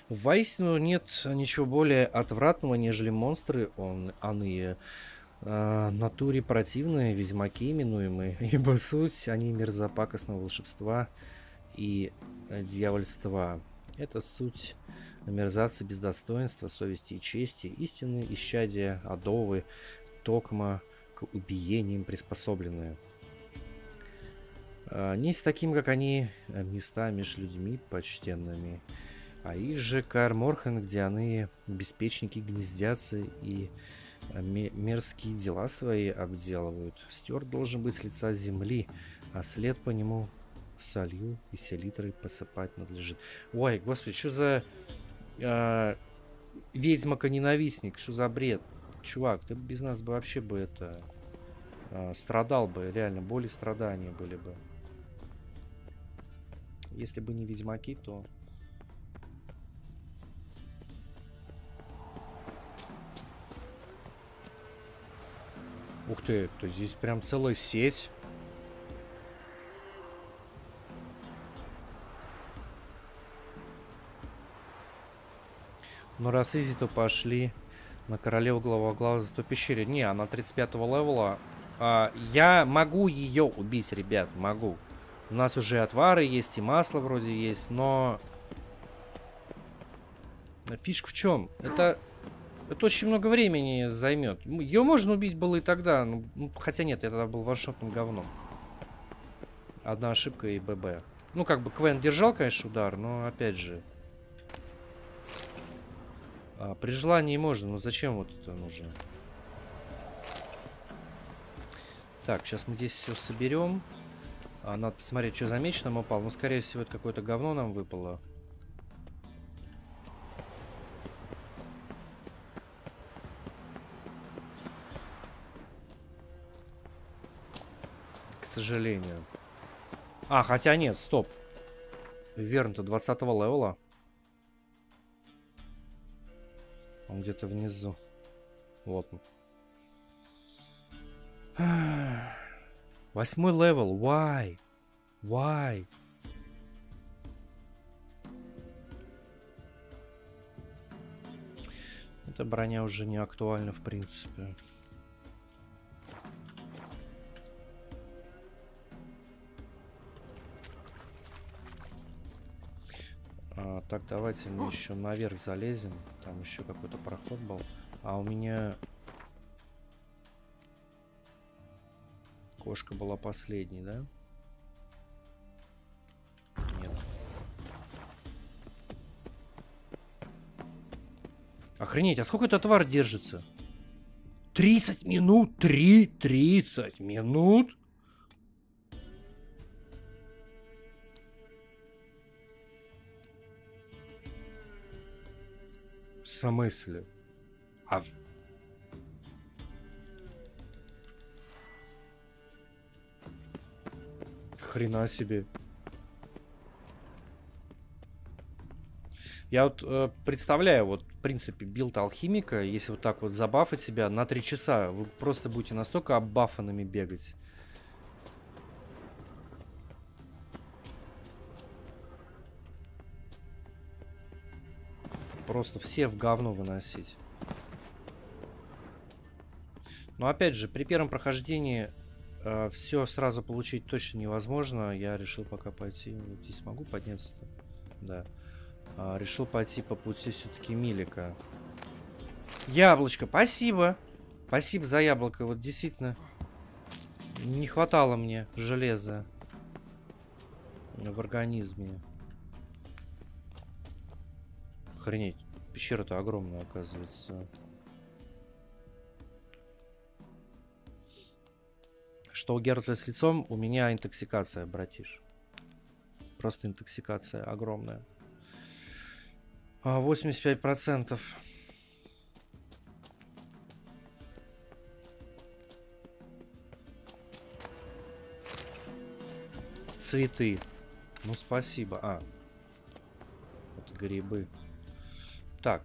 Воистину нет ничего более отвратного, нежели монстры. Он, они... Uh, натуре противные, ведьмаки именуемые, ибо суть они мерзопакостного волшебства и дьявольства. Это суть мерзавцы без достоинства, совести и чести, истины, исчадия, адовы, токма, к убиениям приспособленные. Uh, не с таким, как они, места между людьми почтенными, а их же Каэр Морхен, где они, беспечники, гнездятся и... мерзкие дела свои обделывают. Стер должен быть с лица земли, а след по нему солью и селитрой посыпать надлежит. Ой, господи, что за э, ведьмака-ненавистник, что за бред? Чувак, ты без нас бы вообще бы это э, страдал бы, реально, боли страдания были бы. Если бы не ведьмаки, то... Ух ты, то здесь прям целая сеть. Ну раз изи, то пошли на королеву главоглаза в пещере. Не, она тридцать пятого левела. А, я могу ее убить, ребят, могу. У нас уже отвары есть и масло вроде есть, но... Фишка в чем? Это... Это очень много времени займет. Ее можно убить было и тогда. Ну, хотя нет, я тогда был ваншотным говном. Одна ошибка и ББ. Ну, как бы Квен держал, конечно, удар, но опять же. А, при желании можно, но зачем вот это нужно? Так, сейчас мы здесь все соберем. А, надо посмотреть, что замеченным упало. Ну, скорее всего, это какое-то говно нам выпало. К сожалению. А, хотя нет, стоп. Верно-то двадцатого левела. Он где-то внизу. Вот он. Восьмой левел. Why? Why? Эта броня уже не актуальна, в принципе. А, так, давайте мы еще наверх залезем. Там еще какой-то проход был. А у меня... Кошка была последней, да? Нет. Охренеть, а сколько эта тварь держится? тридцать минут! тридцать минут! В смысле? А... Хрена себе. Я вот э, представляю, вот, в принципе, билд алхимика, если вот так вот забафать себя на три часа, вы просто будете настолько оббафанными бегать. Просто все в говно выносить. Но опять же, при первом прохождении... Все сразу получить точно невозможно. Я решил пока пойти... Вот здесь могу подняться-то? Да. А, решил пойти по пути все-таки Милика. Яблочко, спасибо! Спасибо за яблоко. Вот действительно не хватало мне железа в организме. Охренеть. Пещера-то огромная, оказывается. Что у Геральта с лицом, у меня интоксикация, братиш. Просто интоксикация огромная. восемьдесят пять процентов. Цветы. Ну, спасибо. А. Это грибы. Так.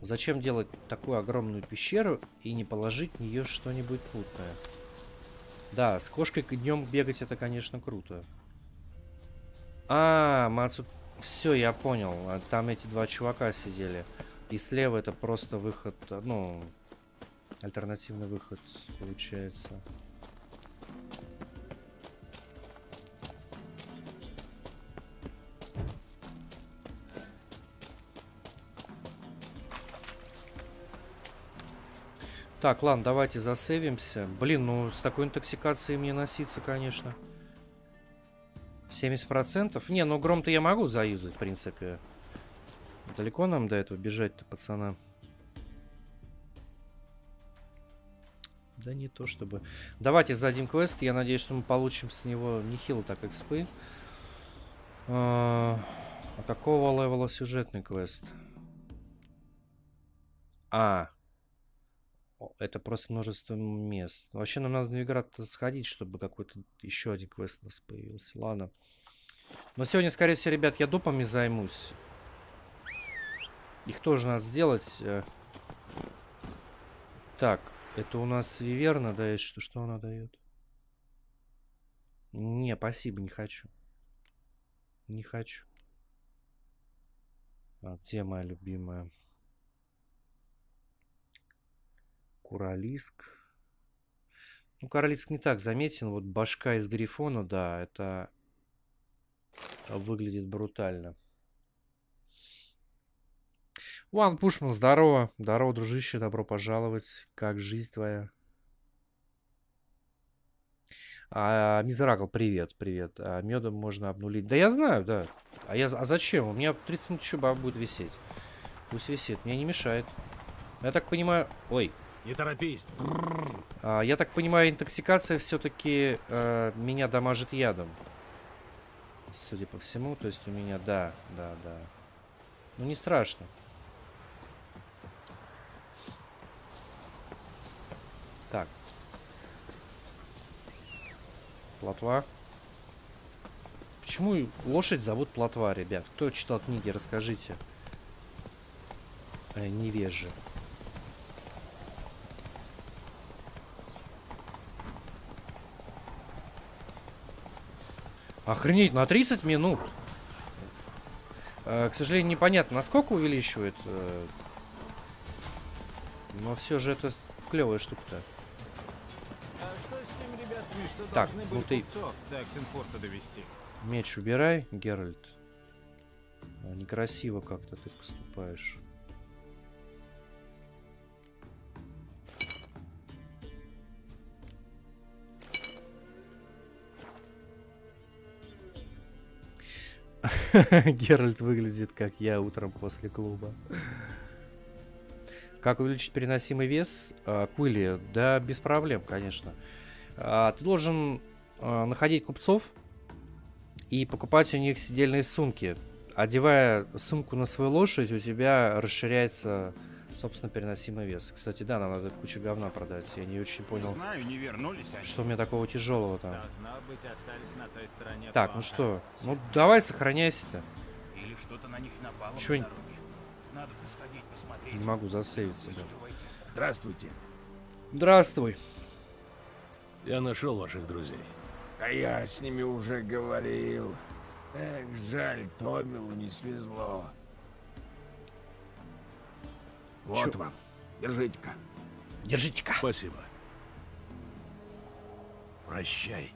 Зачем делать такую огромную пещеру и не положить в нее что-нибудь путное? Да, с кошкой днем бегать это, конечно, круто. А, мы отсюда... Все, я понял. Там эти два чувака сидели. И слева это просто выход, ну, альтернативный выход получается. Так, ладно, давайте засейвимся. Блин, ну с такой интоксикацией мне носиться, конечно. семьдесят процентов? Не, ну гром-то я могу заюзать, в принципе. Далеко нам до этого бежать-то, пацана? Да не то чтобы... Давайте сдадим квест. Я надеюсь, что мы получим с него нехило так экспы. А какого левела сюжетный квест? А... Это просто множество мест. Вообще нам надо в Новиград сходить, чтобы какой-то еще один квест у нас появился. Ладно. Но сегодня, скорее всего, ребят, я допами займусь. Их тоже надо сделать. Так, это у нас виверна дает. Что, что она дает? Не, спасибо, не хочу. Не хочу. А, где моя любимая? Куралиск. Ну, Куралиск не так заметен. Вот башка из Грифона, да, это выглядит брутально. Уан Пушман, здорово. Здорово, дружище, добро пожаловать. Как жизнь твоя? А Мизеракл, привет, привет. А медом можно обнулить. Да я знаю, да. А, я, а зачем? У меня тридцать минут еще баба будет висеть. Пусть висит, мне не мешает. Я так понимаю... Ой. Не торопись. А, я так понимаю, интоксикация все-таки э, меня дамажит ядом. Судя по всему, то есть у меня... Да, да, да. Ну не страшно. Так. Платва. Почему лошадь зовут Платва, ребят? Кто читал книги, расскажите. Э, невежи. Охренеть, на тридцать минут. Э, к сожалению, непонятно, насколько увеличивает. Э, но все же это клевая штука-то. А что с ним, ребят, что так, ну ты... До Оксенфурта довести. Меч убирай, Геральт. Некрасиво как-то ты поступаешь. Геральт выглядит как я утром после клуба. Как увеличить переносимый вес? Кули, да, без проблем, конечно. Ты должен находить купцов и покупать у них сидельные сумки. Одевая сумку на свою лошадь, у тебя расширяется, собственно, переносимый вес. Кстати, да, нам надо кучу говна продать. Я не очень понял, не знаю, не вернулись они. Что у меня такого тяжелого там. Быть, на той стороне, так, ну что, ну давай сохраняйся-то. Или что-то на них напало. Чего на надо сходить, посмотреть. Не могу засейвить себя. Здравствуйте. Здравствуй. Я нашел ваших друзей. А я с ними уже говорил. Эх, жаль, Томилу не свезло. Вот Чё? Вам. Держите-ка. Держите-ка. Спасибо. Прощай.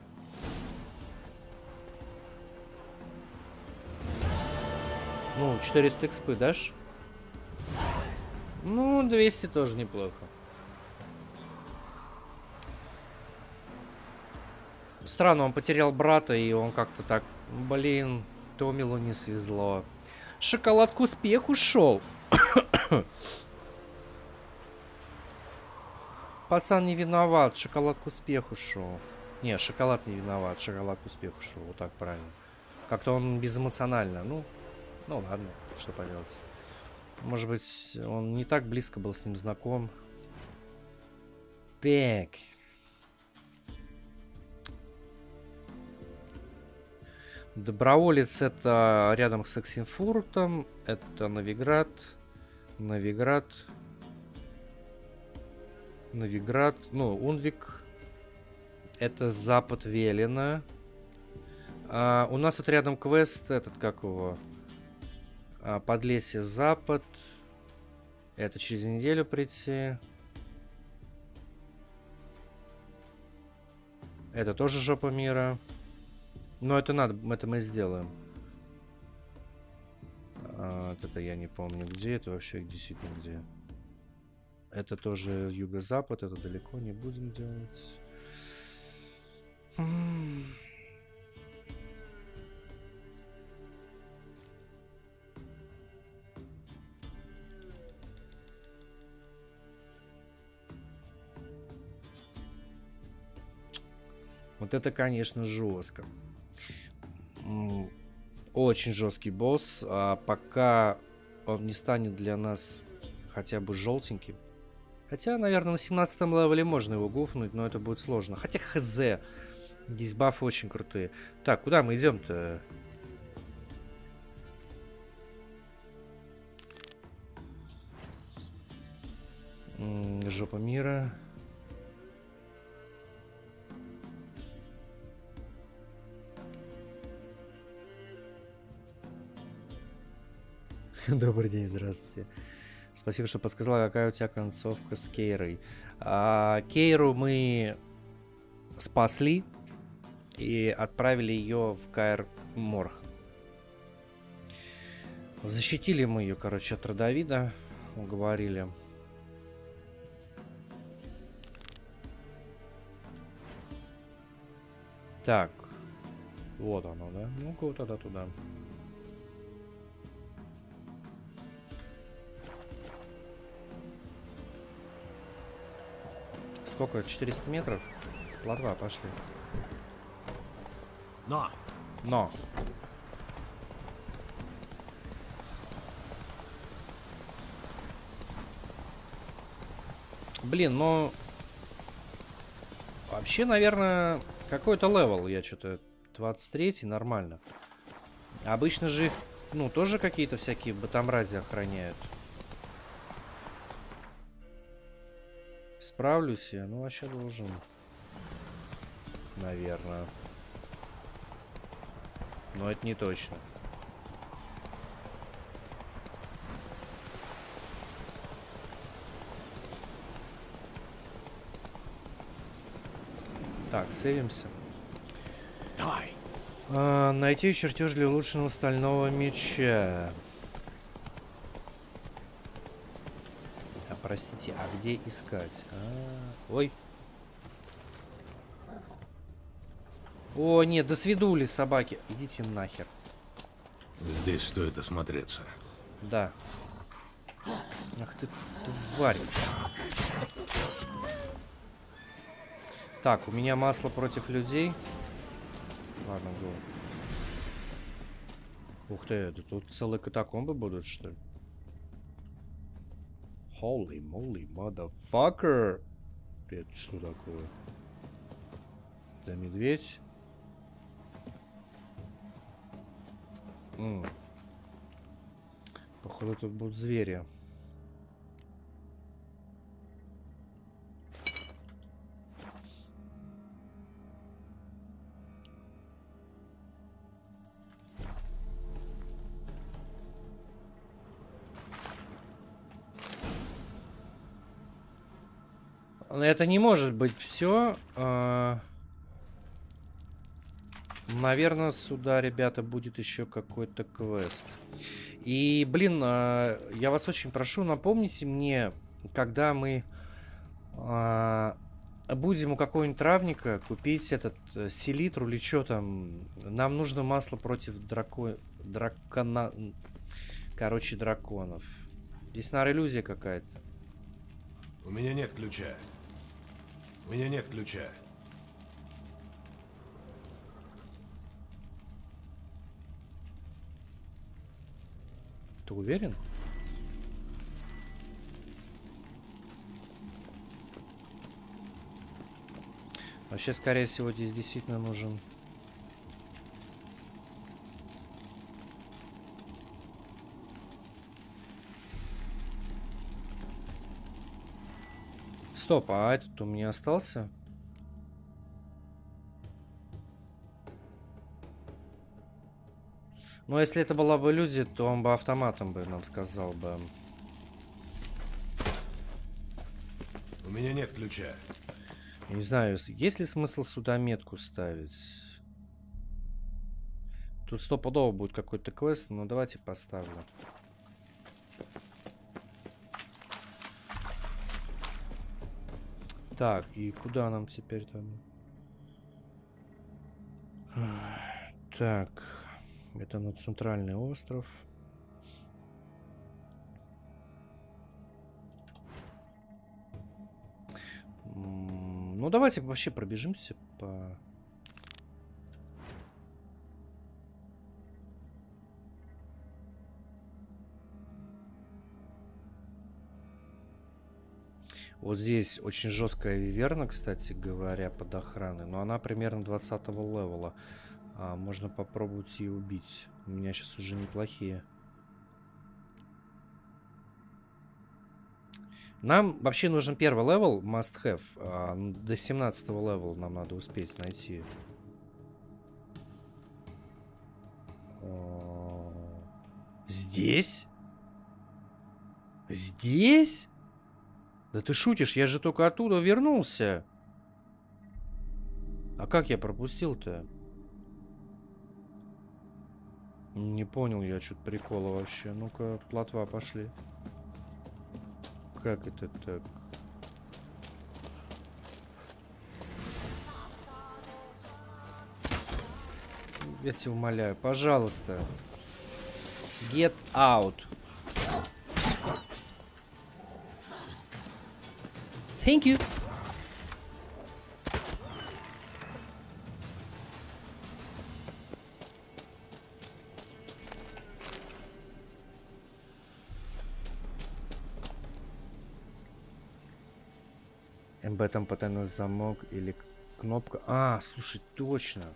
Ну, четыреста экспы дашь? Ну, двести тоже неплохо. Странно, он потерял брата, и он как-то так... Блин, Томилу не свезло. Шоколад к успеху шел. Пацан не виноват, шоколад к успеху шел. Не, шоколад не виноват, шоколад к успеху шел. Вот так правильно. Как-то он безэмоционально. Ну, ну ладно, что поделать. Может быть, он не так близко был с ним знаком. Так. Доброволец — это рядом с Оксенфуртом. Это Новиград. Новиград. Новиград, ну, Унвик. Это запад Велена. А, у нас тут рядом квест, этот, как его? А, Подлесье запад. Это через неделю прийти. Это тоже жопа мира. Но это надо, это мы сделаем. А, вот это я не помню, где это вообще, действительно где. Это тоже юго-запад, это далеко не будем делать. Вот это, конечно, жестко. Очень жесткий босс. А пока он не станет для нас хотя бы желтеньким. Хотя, наверное, на семнадцатом левеле можно его гуфнуть, но это будет сложно. Хотя хз. Здесь бафы очень крутые. Так, куда мы идем-то? Жопа мира. Добрый день, здравствуйте. Спасибо, что подсказала, какая у тебя концовка с Кейрой. А, Кейру мы спасли и отправили ее в Каэр Морхен. Защитили мы ее, короче, от Радовида. Уговорили. Так. Вот оно, да? Ну-ка, вот тогда туда. Сколько? четыреста метров? Платва, пошли. Но! Но! Блин, ну... Вообще, наверное, какой-то левел. Я что-то... двадцать третий, нормально. Обычно же их, ну, тоже какие-то всякие батамрази охраняют. Справлюсь я, ну, вообще должен. Наверное. Но это не точно. Так, сейвимся. Давай. А, найти чертеж для улучшенного стального меча. А, простите, а где искать? А-а-а. Ой. О, нет, до свидули, собаки. Идите нахер. Здесь стоит осмотреться. Да. Ах ты, тварь. Так, у меня масло против людей. Ладно, го. Ух ты, это тут целые катакомбы будут, что ли? Holy moly, motherfucker! Это что такое? Это медведь? М -м. Походу, тут будут звери. Это не может быть все. Наверное, сюда, ребята, будет еще какой-то квест. И, блин, я вас очень прошу, напомните мне, когда мы будем у какого-нибудь травника купить этот селитру или что там. Нам нужно масло против драко... дракона... Короче, драконов. Здесь, наверное, иллюзия какая-то. У меня нет ключа. У меня нет ключа. Ты уверен? Вообще, скорее всего, здесь действительно нужен... Стоп, а этот у меня остался? Но если это была бы иллюзия, то он бы автоматом бы нам сказал бы. У меня нет ключа. Я не знаю, есть ли смысл сюда метку ставить? Тут стопудово будет какой-то квест, но давайте поставлю. Так, и куда нам теперь там? Так, это на центральный остров. Ну, давайте вообще пробежимся по... Вот здесь очень жесткая виверна, кстати говоря, под охраной. Но она примерно двадцатого левела. А, можно попробовать ее убить. У меня сейчас уже неплохие. Нам вообще нужен первый левел, must have. А до семнадцатого левела нам надо успеть найти. Здесь? Здесь? Да ты шутишь, я же только оттуда вернулся. А как я пропустил-то? Не понял я что-то прикола вообще. Ну-ка, Платва, пошли. Как это так? Я тебя умоляю, пожалуйста. Get out. Thank you. МБ там потайной замок или кнопка. А, слушай, точно.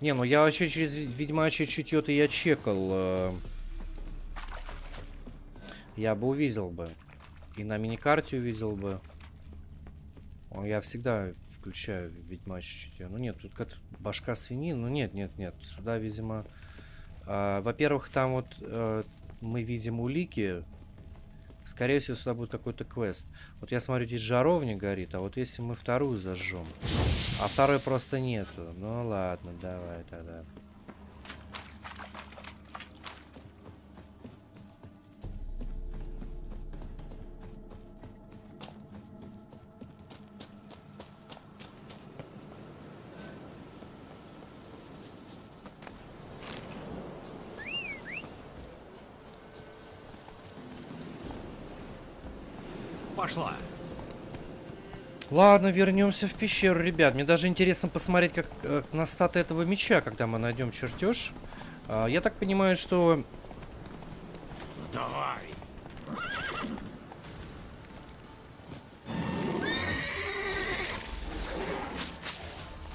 Не, ну я вообще через ведьмачье чутье-то я чекал. Я бы увидел бы. И на миникарте увидел бы. Я всегда включаю ведьмачье чутье. Ну нет, тут как башка свиньи. Ну нет, нет, нет. Сюда, видимо... А, во-первых, там вот а, мы видим улики. Скорее всего, сюда будет какой-то квест. Вот я смотрю, здесь жаровня горит. А вот если мы вторую зажжем... А второй просто нету. Ну ладно, давай тогда. Пошла. Ладно, вернемся в пещеру, ребят. Мне даже интересно посмотреть, как, как на статы этого меча, когда мы найдем чертеж. А, я так понимаю, что... Давай.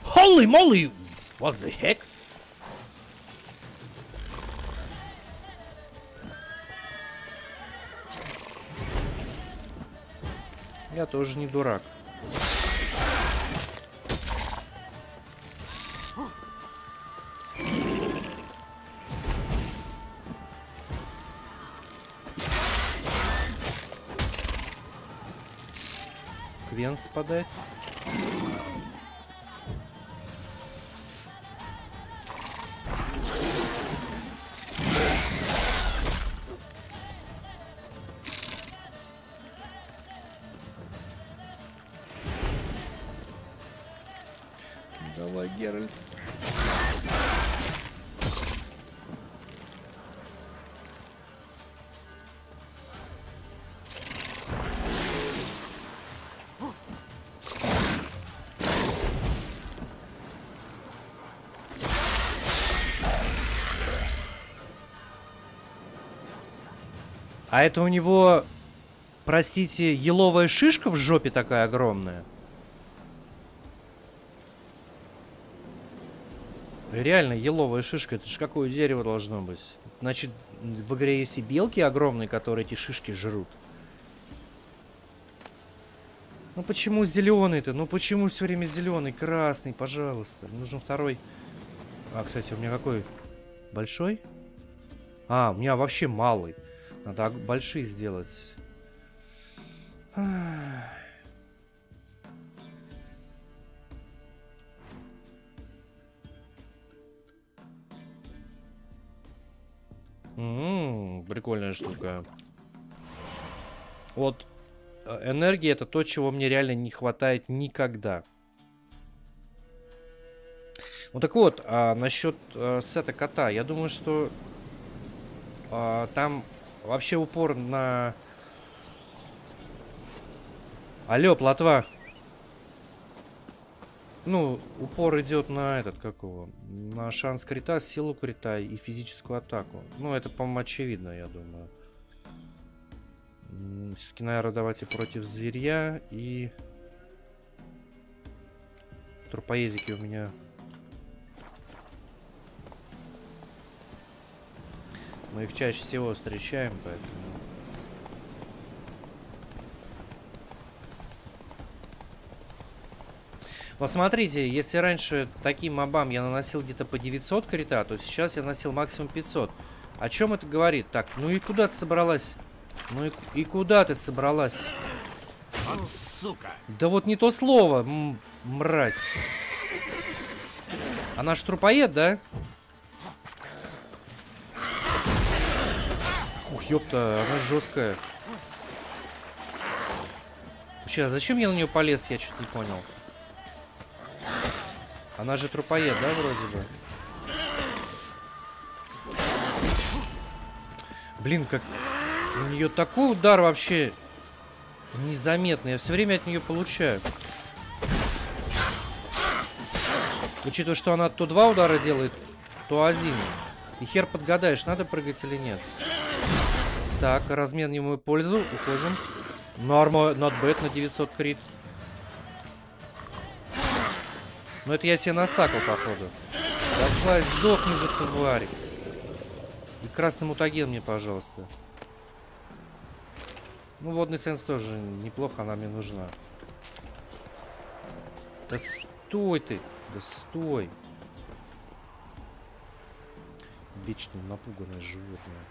Holy moly! What the heck? Я тоже не дурак. Спадает. Давай, Геральт. А это у него, простите, еловая шишка в жопе такая огромная? Реально, еловая шишка, это же какое дерево должно быть? Значит, в игре есть и белки огромные, которые эти шишки жрут. Ну почему зеленый-то? Ну почему все время зеленый, красный, пожалуйста? Мне нужен второй. А, кстати, у меня какой? Большой? А, у меня вообще малый. Надо большие сделать. М-м-м, прикольная штука. Вот энергия — это то, чего мне реально не хватает никогда. Ну так вот, а, насчет а, сета кота. Я думаю, что а, там... Вообще упор на... Алло, Платва. Ну, упор идет на этот, как его, на шанс крита, силу крита и физическую атаку. Ну, это, по-моему, очевидно, я думаю. Все-таки, наверное, давайте против зверья и... Трупоезики у меня... Мы их чаще всего встречаем, поэтому... Вот смотрите, если раньше таким мобам я наносил где-то по девятьсот крита, то сейчас я наносил максимум пятьсот. О чем это говорит? Так, ну и куда ты собралась? Ну и, и куда ты собралась? Вот, сука. Да вот не то слово, м мразь. Она ж трупоед, да? Ёпта, она жесткая. Вообще, а зачем я на нее полез, я что-то не понял. Она же трупоед, да, вроде бы? Блин, как... У нее такой удар вообще незаметный. Я все время от нее получаю. Учитывая, что она то два удара делает, то один. И хер подгадаешь, надо прыгать или нет. Так, размен ему пользу. Уходим. Норма, not bad, на девятьсот крит. Но это я себе настакал, походу. Давай, сдохни же, тварь. И красный мутаген мне, пожалуйста. Ну, водный сенс тоже неплохо, она мне нужна. Да стой ты! Да стой! Вечно напуганное животное.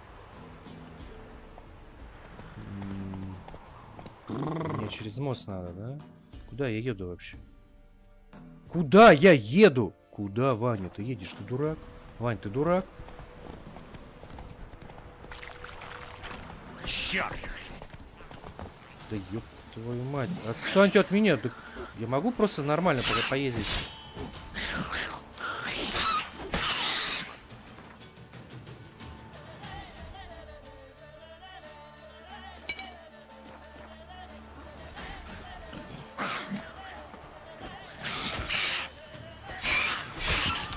Мне через мост надо, да? Куда я еду вообще? Куда я еду? Куда, Ваня, ты едешь? Ты дурак? Вань, ты дурак? Черт! Да ёб твою мать. Отстаньте от меня. Да я могу просто нормально по поездить.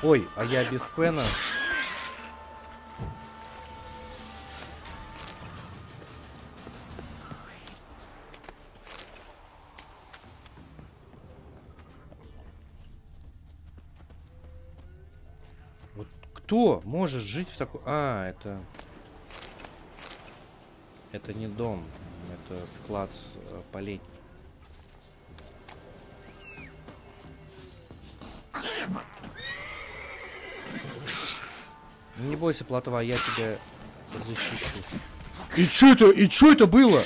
Ой, а я без Квена. Кто может жить в такой... А, это... Это не дом. Это склад э, полей. Не бойся, Платва, я тебя защищу. И чё это? И чё это было?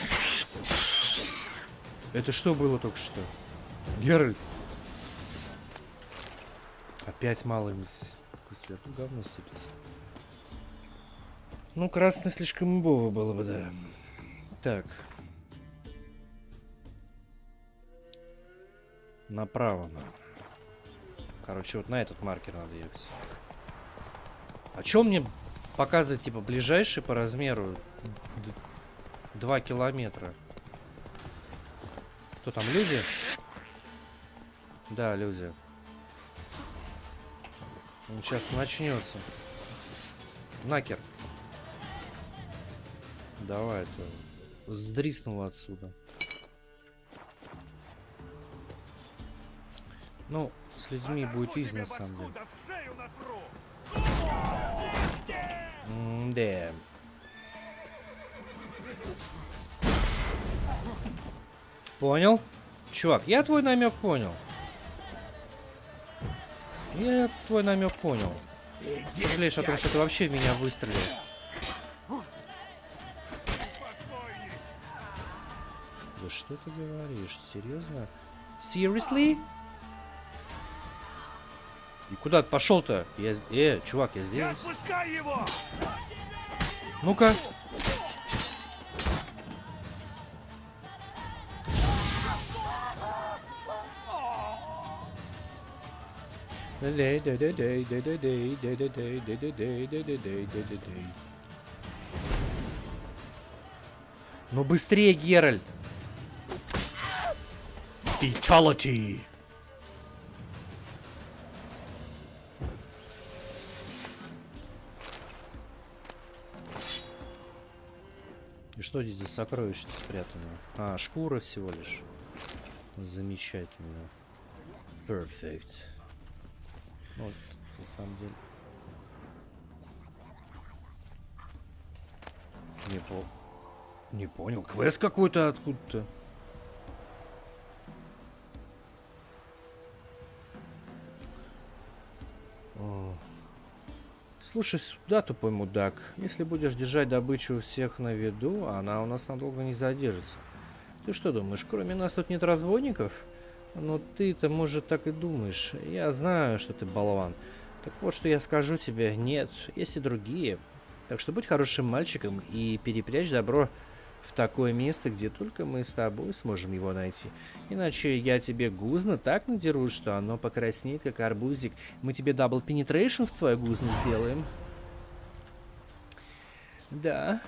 Это что было только что? Геральт. Опять мало им... Если тут говно сыпется. Ну, красный слишком убого было бы, да. Так. Направо надо. Короче, вот на этот маркер надо ехать. А чё мне показывает, типа, ближайший по размеру? Два километра. Кто там, люди? Да, люди. Он сейчас начнется. Накер. Давай, это сдриснуло отсюда. Ну, с людьми будет изи, на самом деле. М-да. Понял? Чувак, я твой намек понял. Я твой намек понял. Жалеешь о том, что ты вообще в меня выстрелил. Да что ты говоришь? Серьезно? Seriously? И куда ты пошел-то? Я... Э, чувак, я здесь. Ну-ка. Ну быстрее, Геральт! Fatality. И что здесь за сокровище спрятано? А, шкура всего лишь. Замечательно. Perfect. Вот, на самом деле. Не, по... Не понял. Квест какой-то откуда-то. Слушай сюда, тупой мудак. Если будешь держать добычу у всех на виду, она у нас надолго не задержится. Ты что думаешь, кроме нас тут нет разбойников? Ну ты-то, может, так и думаешь. Я знаю, что ты болван. Так вот, что я скажу тебе. Нет, есть и другие. Так что будь хорошим мальчиком и перепрячь добро в такое место, где только мы с тобой сможем его найти. Иначе я тебе гузно так надеру, что оно покраснеет, как арбузик. Мы тебе дабл пенетрейшн в твою гузно сделаем. Да.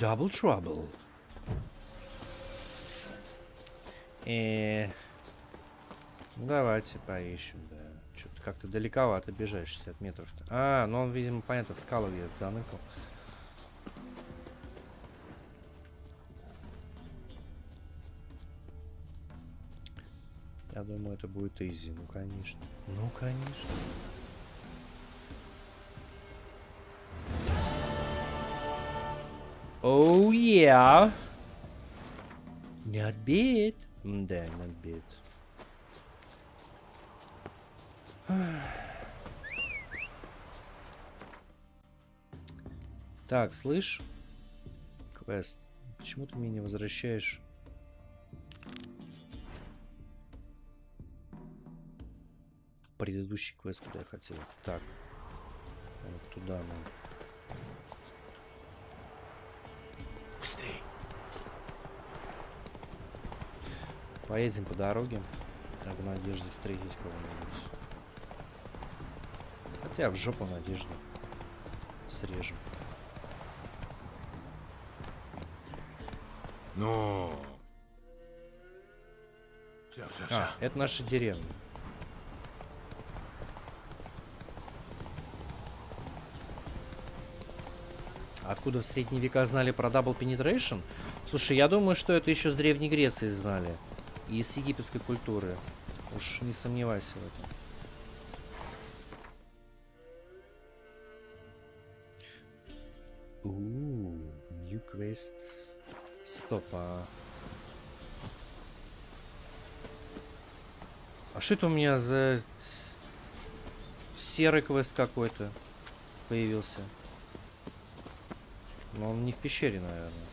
Double trouble. И давайте поищем, да. Что-то как-то далековато бежаешь, шестьдесят метров-то. А, ну он, видимо, понятно, в скалу где-то заныкал. Я думаю, это будет изи. Ну, конечно. Ну, конечно. Оу, я. Не отбит. Да, не отбит. Так, слышь? Квест. Почему ты меня не возвращаешь? Предыдущий квест, куда я хотел. Так. Вот туда нам. Быстрей. Поедем по дороге. Так, в надежде встретить кого-нибудь. Хотя в жопу надежду срежем. Ну. Все, все, все. А, это наша деревня. Откуда в средние века знали про Double Penetration? Слушай, я думаю, что это еще с Древней Греции знали. И из египетской культуры. Уж не сомневайся в этом. Квест. Стопа. А что это у меня за серый квест какой-то появился? Но он не в пещере, наверное.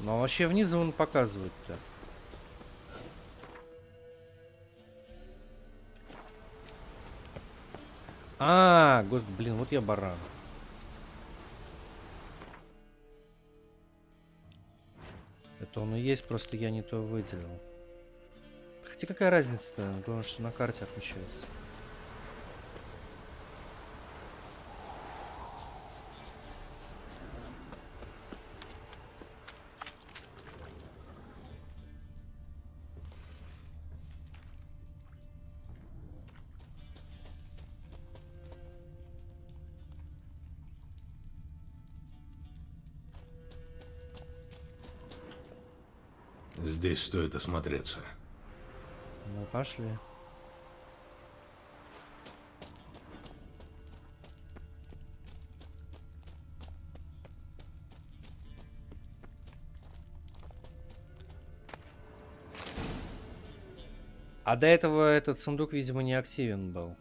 Но вообще внизу он показывает-то. А, господи, блин, вот я баран. Это он и есть, просто я не то выделил. Хотя какая разница-то? Главное, что на карте отмечается. Здесь стоит осмотреться. Ну, пошли. А до этого этот сундук, видимо, не активен был.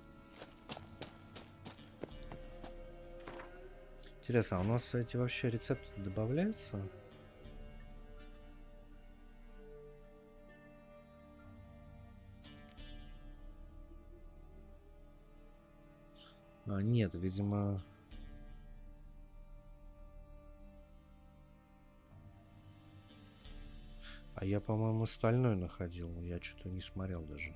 Интересно, а у нас эти вообще рецепты добавляются? А, нет, видимо... А я, по-моему, стальной находил. Я что-то не смотрел даже.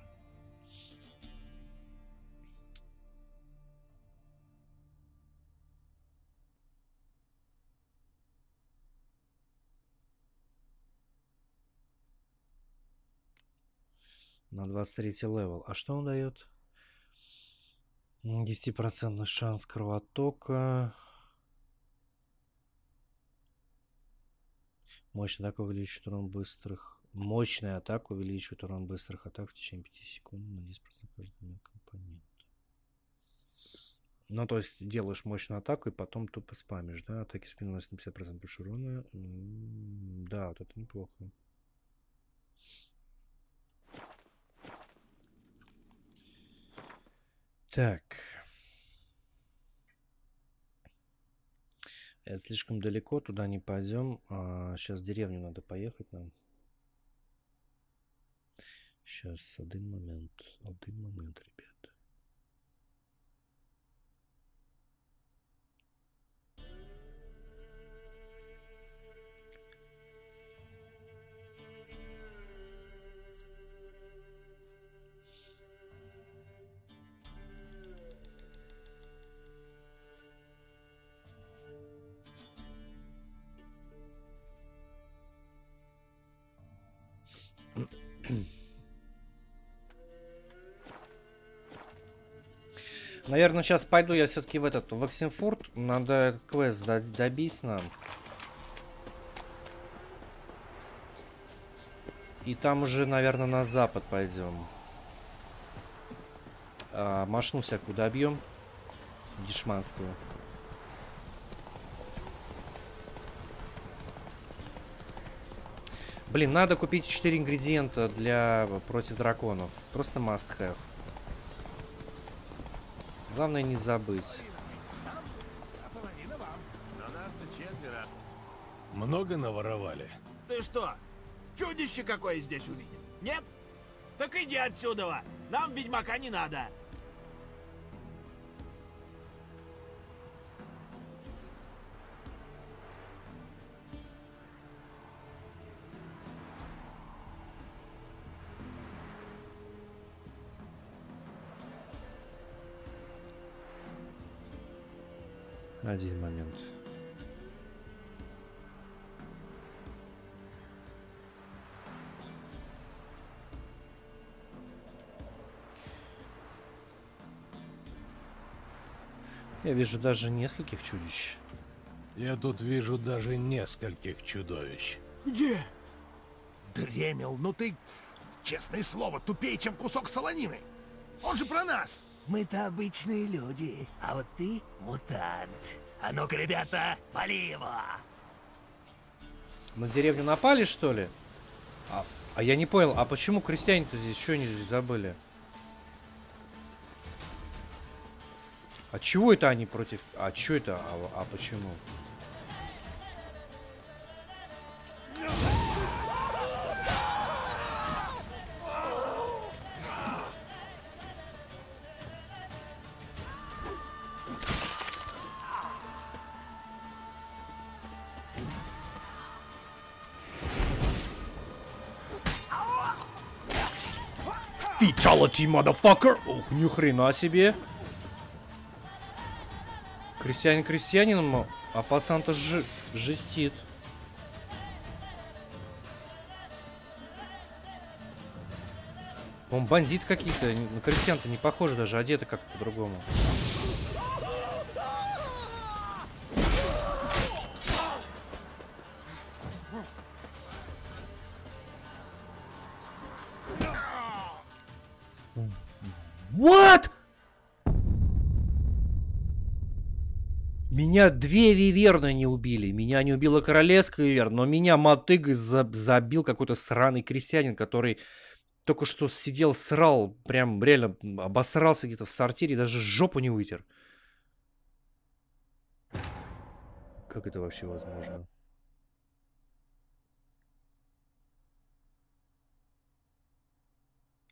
На двадцать третий левел. А что он дает? десятипроцентный шанс кровотока. Мощная атака увеличивает урон быстрых. Мощная атака увеличивает урон быстрых атак в течение пяти секунд на десять процентов каждого компонента. Ну, то есть делаешь мощную атаку и потом тупо спамишь, да? Атаки спины носят на пятьдесят процентов больше урона. Да, вот это неплохо. Так. Это слишком далеко, туда не пойдем. А, сейчас в деревню надо поехать нам. Сейчас, один момент. Один момент, ребят. Наверное, сейчас пойду я все-таки в этот, в Оксенфурт. Надо квест добить нам. И там уже, наверное, на запад пойдем. А, машну всякую добьем. Дешманскую. Блин, надо купить четыре ингредиента для против драконов. Просто must have. Главное не забыть. Много наворовали? Ты что, чудище какое здесь увидел? Нет? Так иди отсюда! Нам ведьмака не надо! Один момент. Я вижу даже нескольких чудищ. Я тут вижу даже нескольких чудовищ. Где? Дремел, ну ты, честное слово, тупее, чем кусок солонины. Он же про нас. Мы-то обычные люди, а вот ты мутант. А ну-ка, ребята, вали его! На деревню напали, что ли? А, а я не понял, а почему крестьяне-то здесь, что они здесь забыли? А чего это они против... А чё это? А, а почему? Фичалочи, motherfucker! Ух, ни хрена себе! Крестьянин крестьянином, а пацан-то жи жестит. Он бандит какие-то, на крестьян-то не похоже даже, одеты как-то по-другому. Меня две виверны не убили. Меня не убила королевская виверна, но меня мотыгой забил какой-то сраный крестьянин, который только что сидел, срал, прям реально обосрался где-то в сортире и даже жопу не вытер. Как это вообще возможно?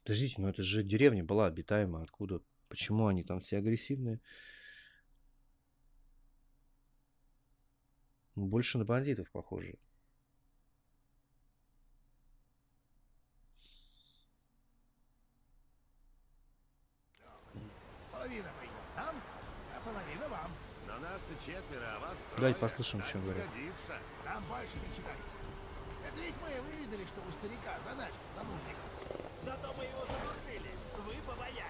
Подождите, но это же деревня была обитаемая. Откуда? Почему они там все агрессивные? Больше на бандитов похоже. Половина нам, а половина вам. Но нас-то четверо, а вас трое. Давайте послушаем, что говорят. Нам больше не считается. Это ведь мы выведали, что у старика за наш замужник. Зато мы его заглушили. Вы побоялись.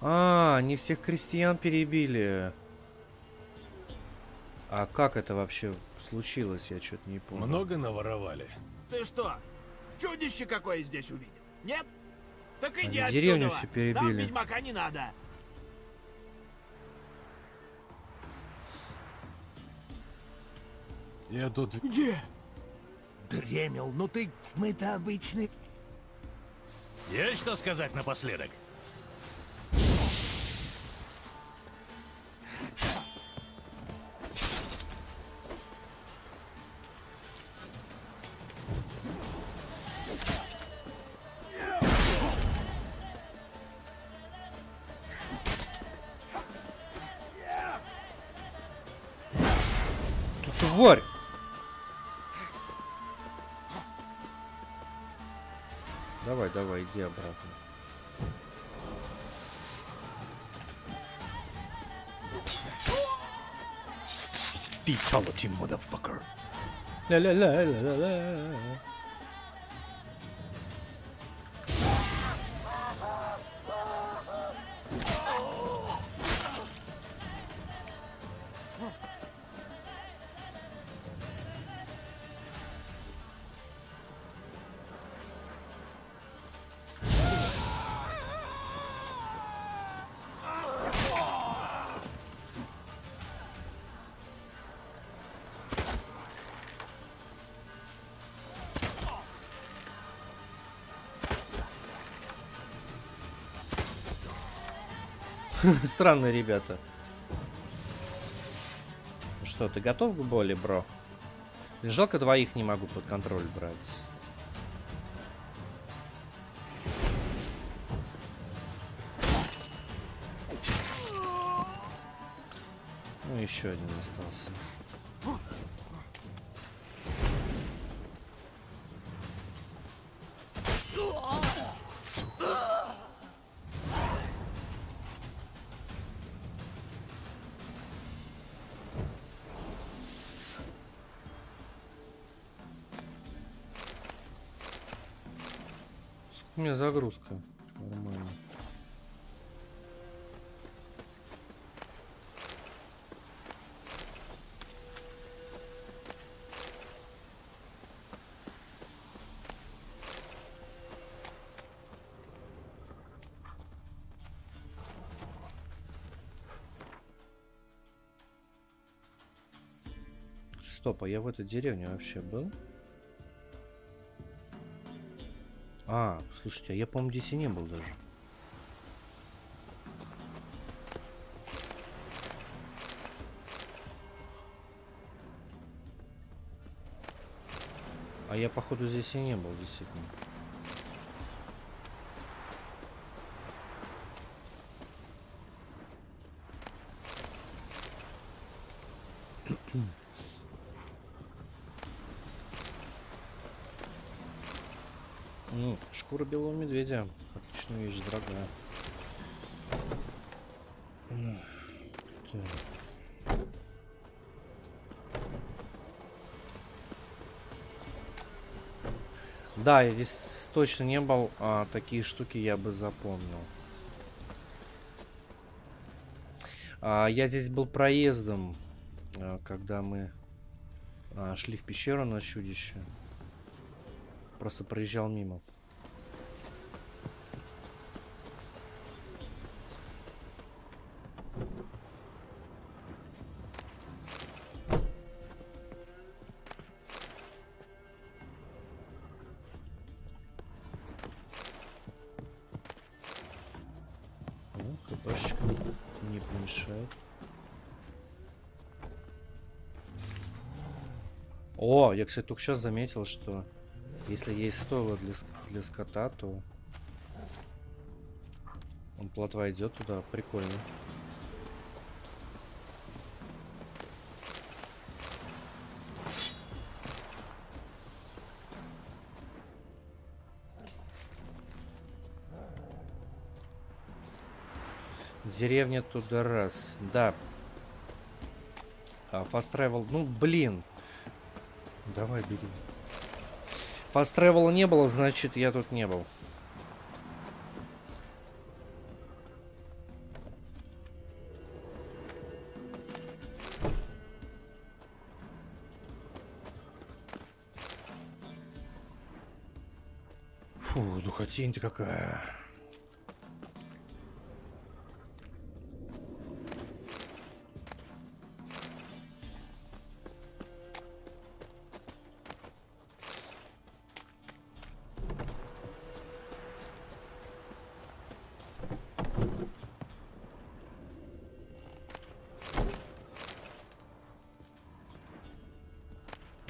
А, они всех крестьян перебили. А как это вообще случилось, я что-то не понял. Много наворовали? Ты что, чудище какое здесь увидел? Нет? Так иди отсюда. Деревню все перебили. Нам ведьмака не надо. Я тут... Где? Дремел, ну ты... Мы-то обычные. Есть что сказать напоследок? Тварь! Давай, давай, иди обратно. Fatality, motherfucker. Ля-ля-ля-ля-ля-ля. Странные ребята. Что, ты готов к боли, бро? Жалко, двоих не могу под контроль брать. Ну, еще один остался. У меня загрузка. Нормально. Стоп, а я в этой деревне вообще был? А, слушайте, а я, по-моему, здесь и не был даже. А я, походу, здесь и не был, действительно. Шкура белого медведя. Отличная вещь, дорогая. Да, я здесь точно не был, а такие штуки я бы запомнил. А, я здесь был проездом, когда мы шли в пещеру на чудище. Просто проезжал мимо. О, я, кстати, только сейчас заметил, что если есть стойло для, для скота, то он, плотва идет туда, прикольно. Деревня туда раз, да. Fast travel, ну блин. Давай, бери. Fast travel не было, значит, я тут не был. Фу, духотень-то какая.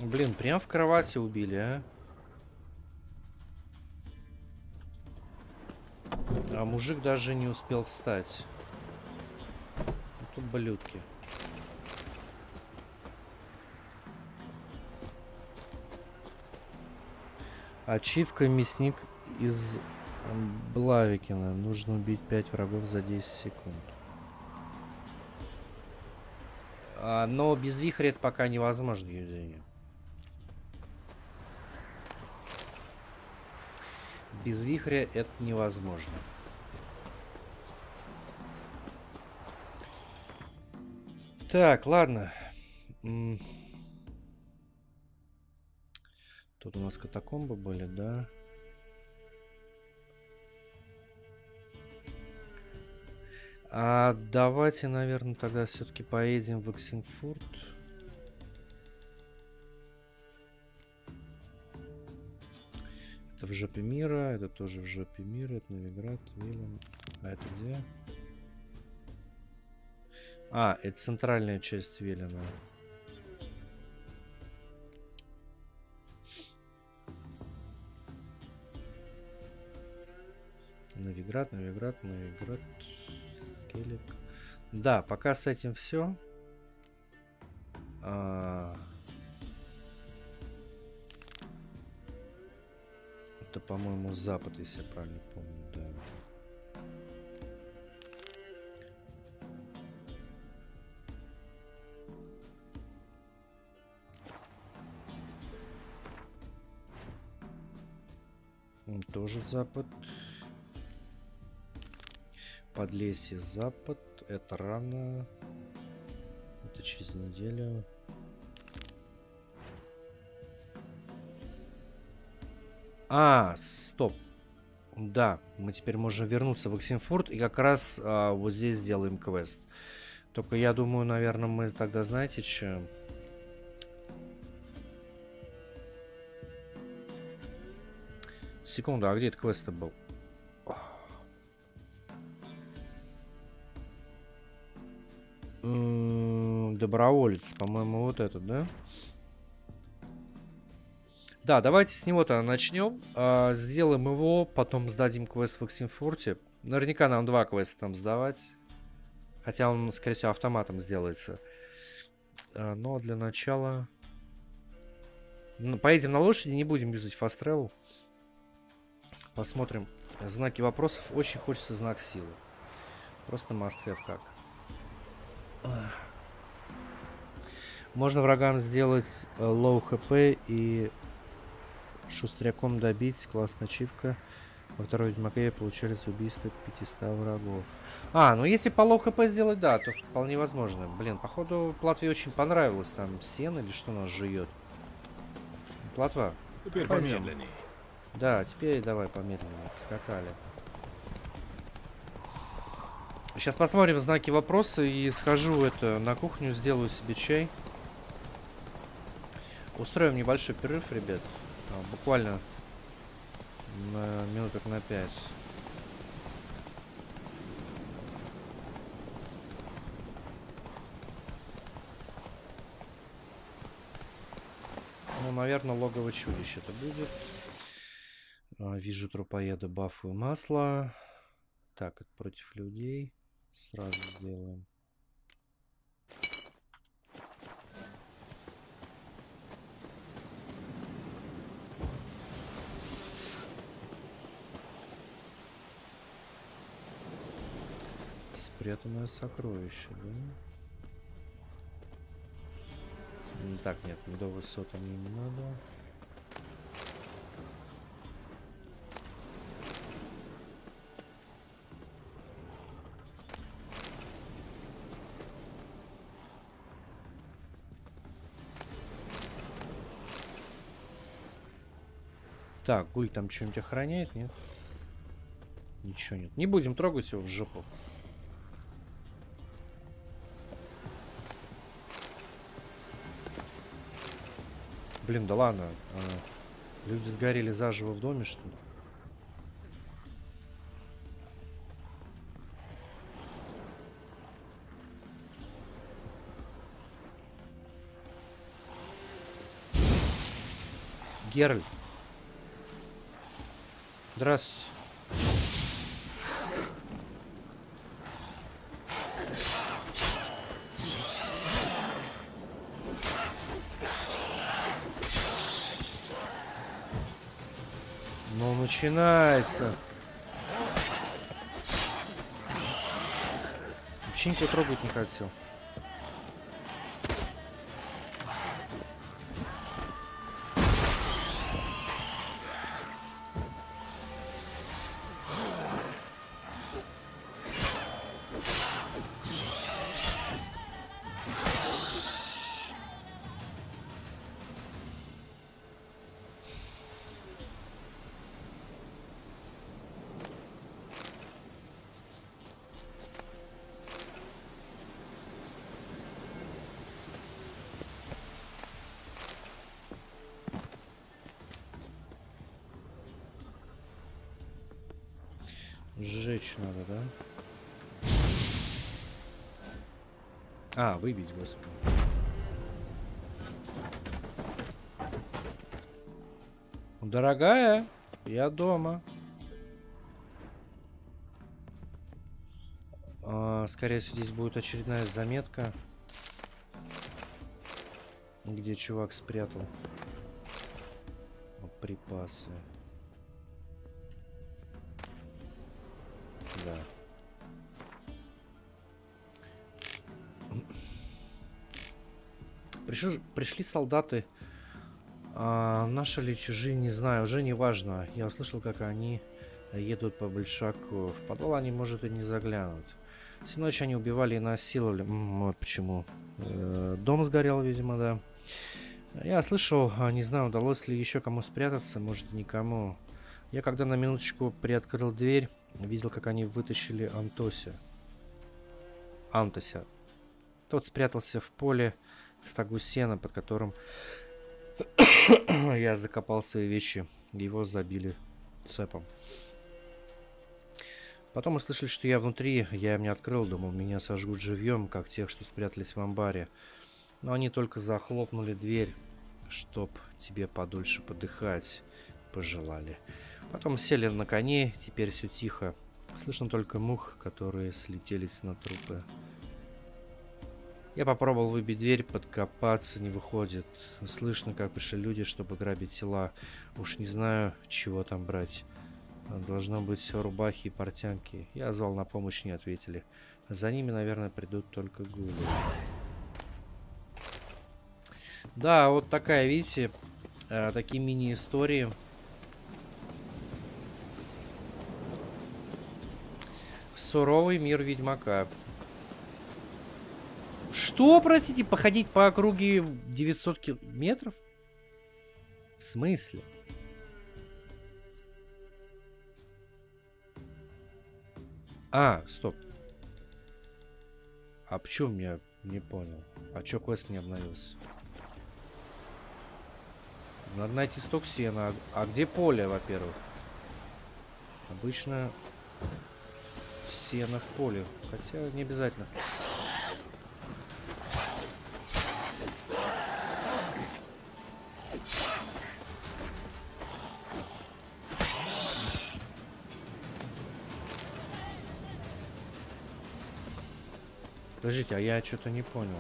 Блин, прям в кровати убили, а? А мужик даже не успел встать. Тут ублюдки. Ачивка мясник из Блавикина. Нужно убить пять врагов за десять секунд. А, но без вихря это пока невозможно, юзея. Без вихря это невозможно. Так, ладно. Тут у нас катакомбы были, да? А давайте, наверное, тогда все-таки поедем в Оксенфурт. Это в жопе мира, это тоже в жопе мира, это Новиград, Велен. А это где? А, это центральная часть Велена. Новиград, Новиград, Новиград. Скелек. Да, пока с этим все. А... Это, по-моему, запад, если я правильно помню. Да. Тоже запад. Подлесье запад. Это рано. Это через неделю. А, стоп. Да, мы теперь можем вернуться в Оксенфурт и как раз а, вот здесь сделаем квест. Только я думаю, наверное, мы тогда, знаете, что... Секунду, а где этот квест-то был? М-м, доброволец, по-моему, вот этот, да? Да, давайте с него-то начнем. А, сделаем его, потом сдадим квест в Оксенфурте. Наверняка нам два квеста там сдавать. Хотя он, скорее всего, автоматом сделается. А, но для начала... Ну, поедем на лошади, не будем юзать fast travel. Посмотрим. Знаки вопросов. Очень хочется знак силы. Просто must have как. Можно врагам сделать low хп и... Шустряком добить, классная ачивка. Во второй Ведьмаке получилось убийство пятисот врагов. А, ну если по лоу хп сделать, да, то вполне возможно. Блин, походу Платве очень понравилось там сено или что нас жует. Платва. Теперь помедленнее. Да, теперь давай помедленнее, поскакали. Сейчас посмотрим знаки вопроса и схожу это на кухню, сделаю себе чай. Устроим небольшой перерыв, ребят. Буквально на минуток на пять. Ну, наверное, логово чудища это будет. А, вижу трупоеда, бафую масло. Так, это против людей. Сразу сделаем. Спрятанное сокровище, да? Так, нет, до высоты мне не надо. Так, гуль там что-нибудь охраняет, нет? Ничего нет. Не будем трогать его в жопу. Блин, да ладно. А, люди сгорели заживо в доме, что ли? Геральт. Здравствуйте. Начинается. Вообще никого трогать не хотел. сжечь надо, да? А, выбить, господи. Дорогая, я дома. А, скорее всего, здесь будет очередная заметка, где чувак спрятал припасы. Да. Пришли, пришли солдаты. А, наши ли чужие, не знаю, уже не важно. Я услышал, как они едут по большаку. В подвал они, может, и не заглянут. Всю ночь они убивали и насиловали. М-м, вот почему. Э-э, дом сгорел, видимо, да. Я слышал, не знаю, удалось ли еще кому спрятаться, может, никому. Я когда на минуточку приоткрыл дверь, видел, как они вытащили Антося. Антося. Тот спрятался в поле в стогу сена, под которым я закопал свои вещи. Его забили цепом. Потом услышали, что я внутри. Я им не открыл, думал, меня сожгут живьем, как тех, что спрятались в амбаре. Но они только захлопнули дверь, чтоб тебе подольше подыхать, пожелали. Потом сели на коней, теперь все тихо. Слышно только мух, которые слетелись на трупы. Я попробовал выбить дверь, подкопаться не выходит. Слышно, как пришли люди, чтобы грабить тела. Уж не знаю, чего там брать. Должно быть все рубахи и портянки. Я звал на помощь, не ответили. За ними, наверное, придут только гулы. Да, вот такая, видите, э, такие мини-истории. Суровый мир Ведьмака. Что, простите, походить по округе девятьсот километров? В смысле? А, стоп. А почему я не понял? А чё квест не обновился? Надо найти сток сена. А где поле, во-первых? Обычно сено в поле. Хотя не обязательно. Подождите, а я что-то не понял.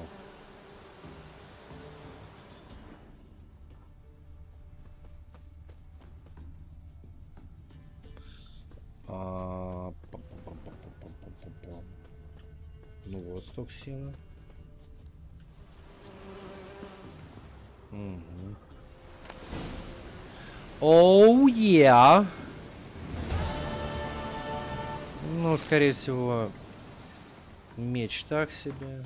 Ну вот, сток сена. Оу, я. Ну, скорее всего, меч так себе.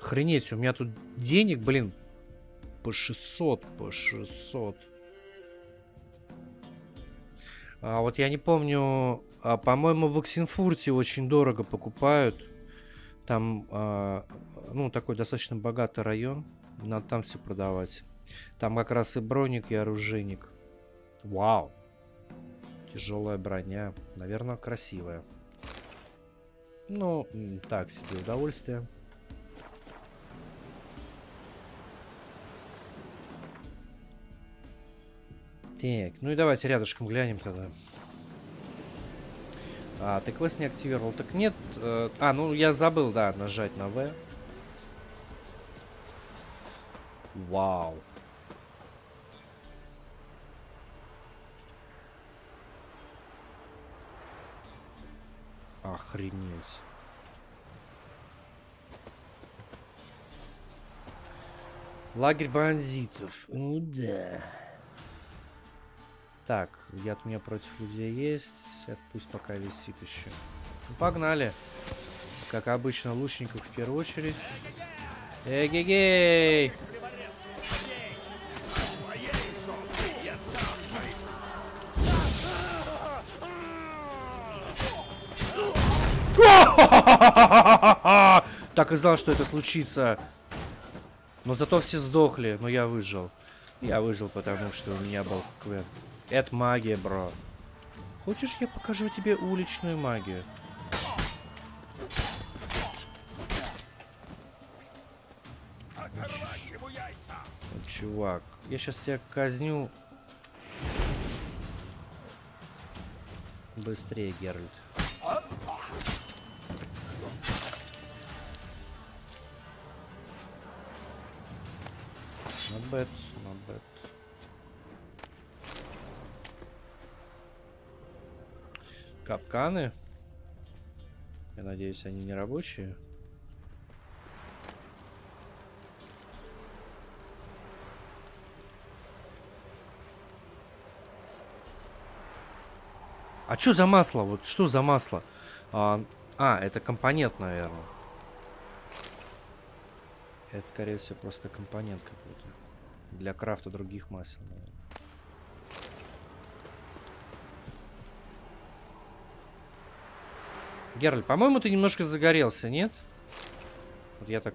Охренеть, у меня тут денег, блин, по шестьсот, по шестьсот. А вот я не помню, а, по-моему, в Оксенфурте очень дорого покупают. Там, а, ну, такой достаточно богатый район. Надо там все продавать. Там как раз и броник, и оружейник. Вау. Тяжелая броня. Наверное, красивая. Ну, так себе удовольствие. Так, ну и давайте рядышком глянем тогда. А, ты квест не активировал? Так нет. Э, а, ну я забыл, да, нажать на вэ. Вау. Охренеть. Лагерь бандитов. Ну да. Так, яд у меня против людей есть. Это пусть пока висит еще. Ну, погнали. Как обычно, лучников в первую очередь. Эгегей! Так и знал, что это случится. Но зато все сдохли, но я выжил. Я выжил, потому что у меня был квест. Это магия, бро. Хочешь, я покажу тебе уличную магию? Чувак, я сейчас тебя казню. Быстрее, Геральт. Not bad, not bad. Капканы. Я надеюсь, они не рабочие. А что за масло? Вот что за масло? А, а, это компонент, наверное. Это, скорее всего, просто компонент какой-то. Для крафта других масел, наверное. Геральт, по-моему, ты немножко загорелся, нет? Вот я так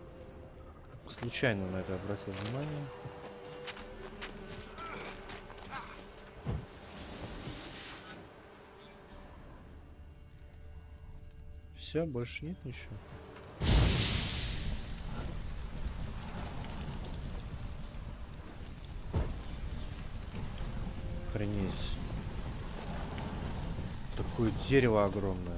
случайно на это обратил внимание. Больше нет ничего. Охренеть. Такое дерево огромное.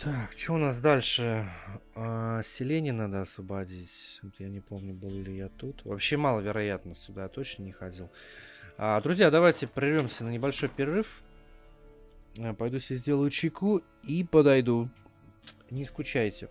Так, что у нас дальше? А, селение надо освободить. Вот я не помню, был ли я тут. Вообще маловероятно, сюда точно не ходил. А, друзья, давайте прервемся на небольшой перерыв. Я пойду себе сделаю чайку и подойду. Не скучайте.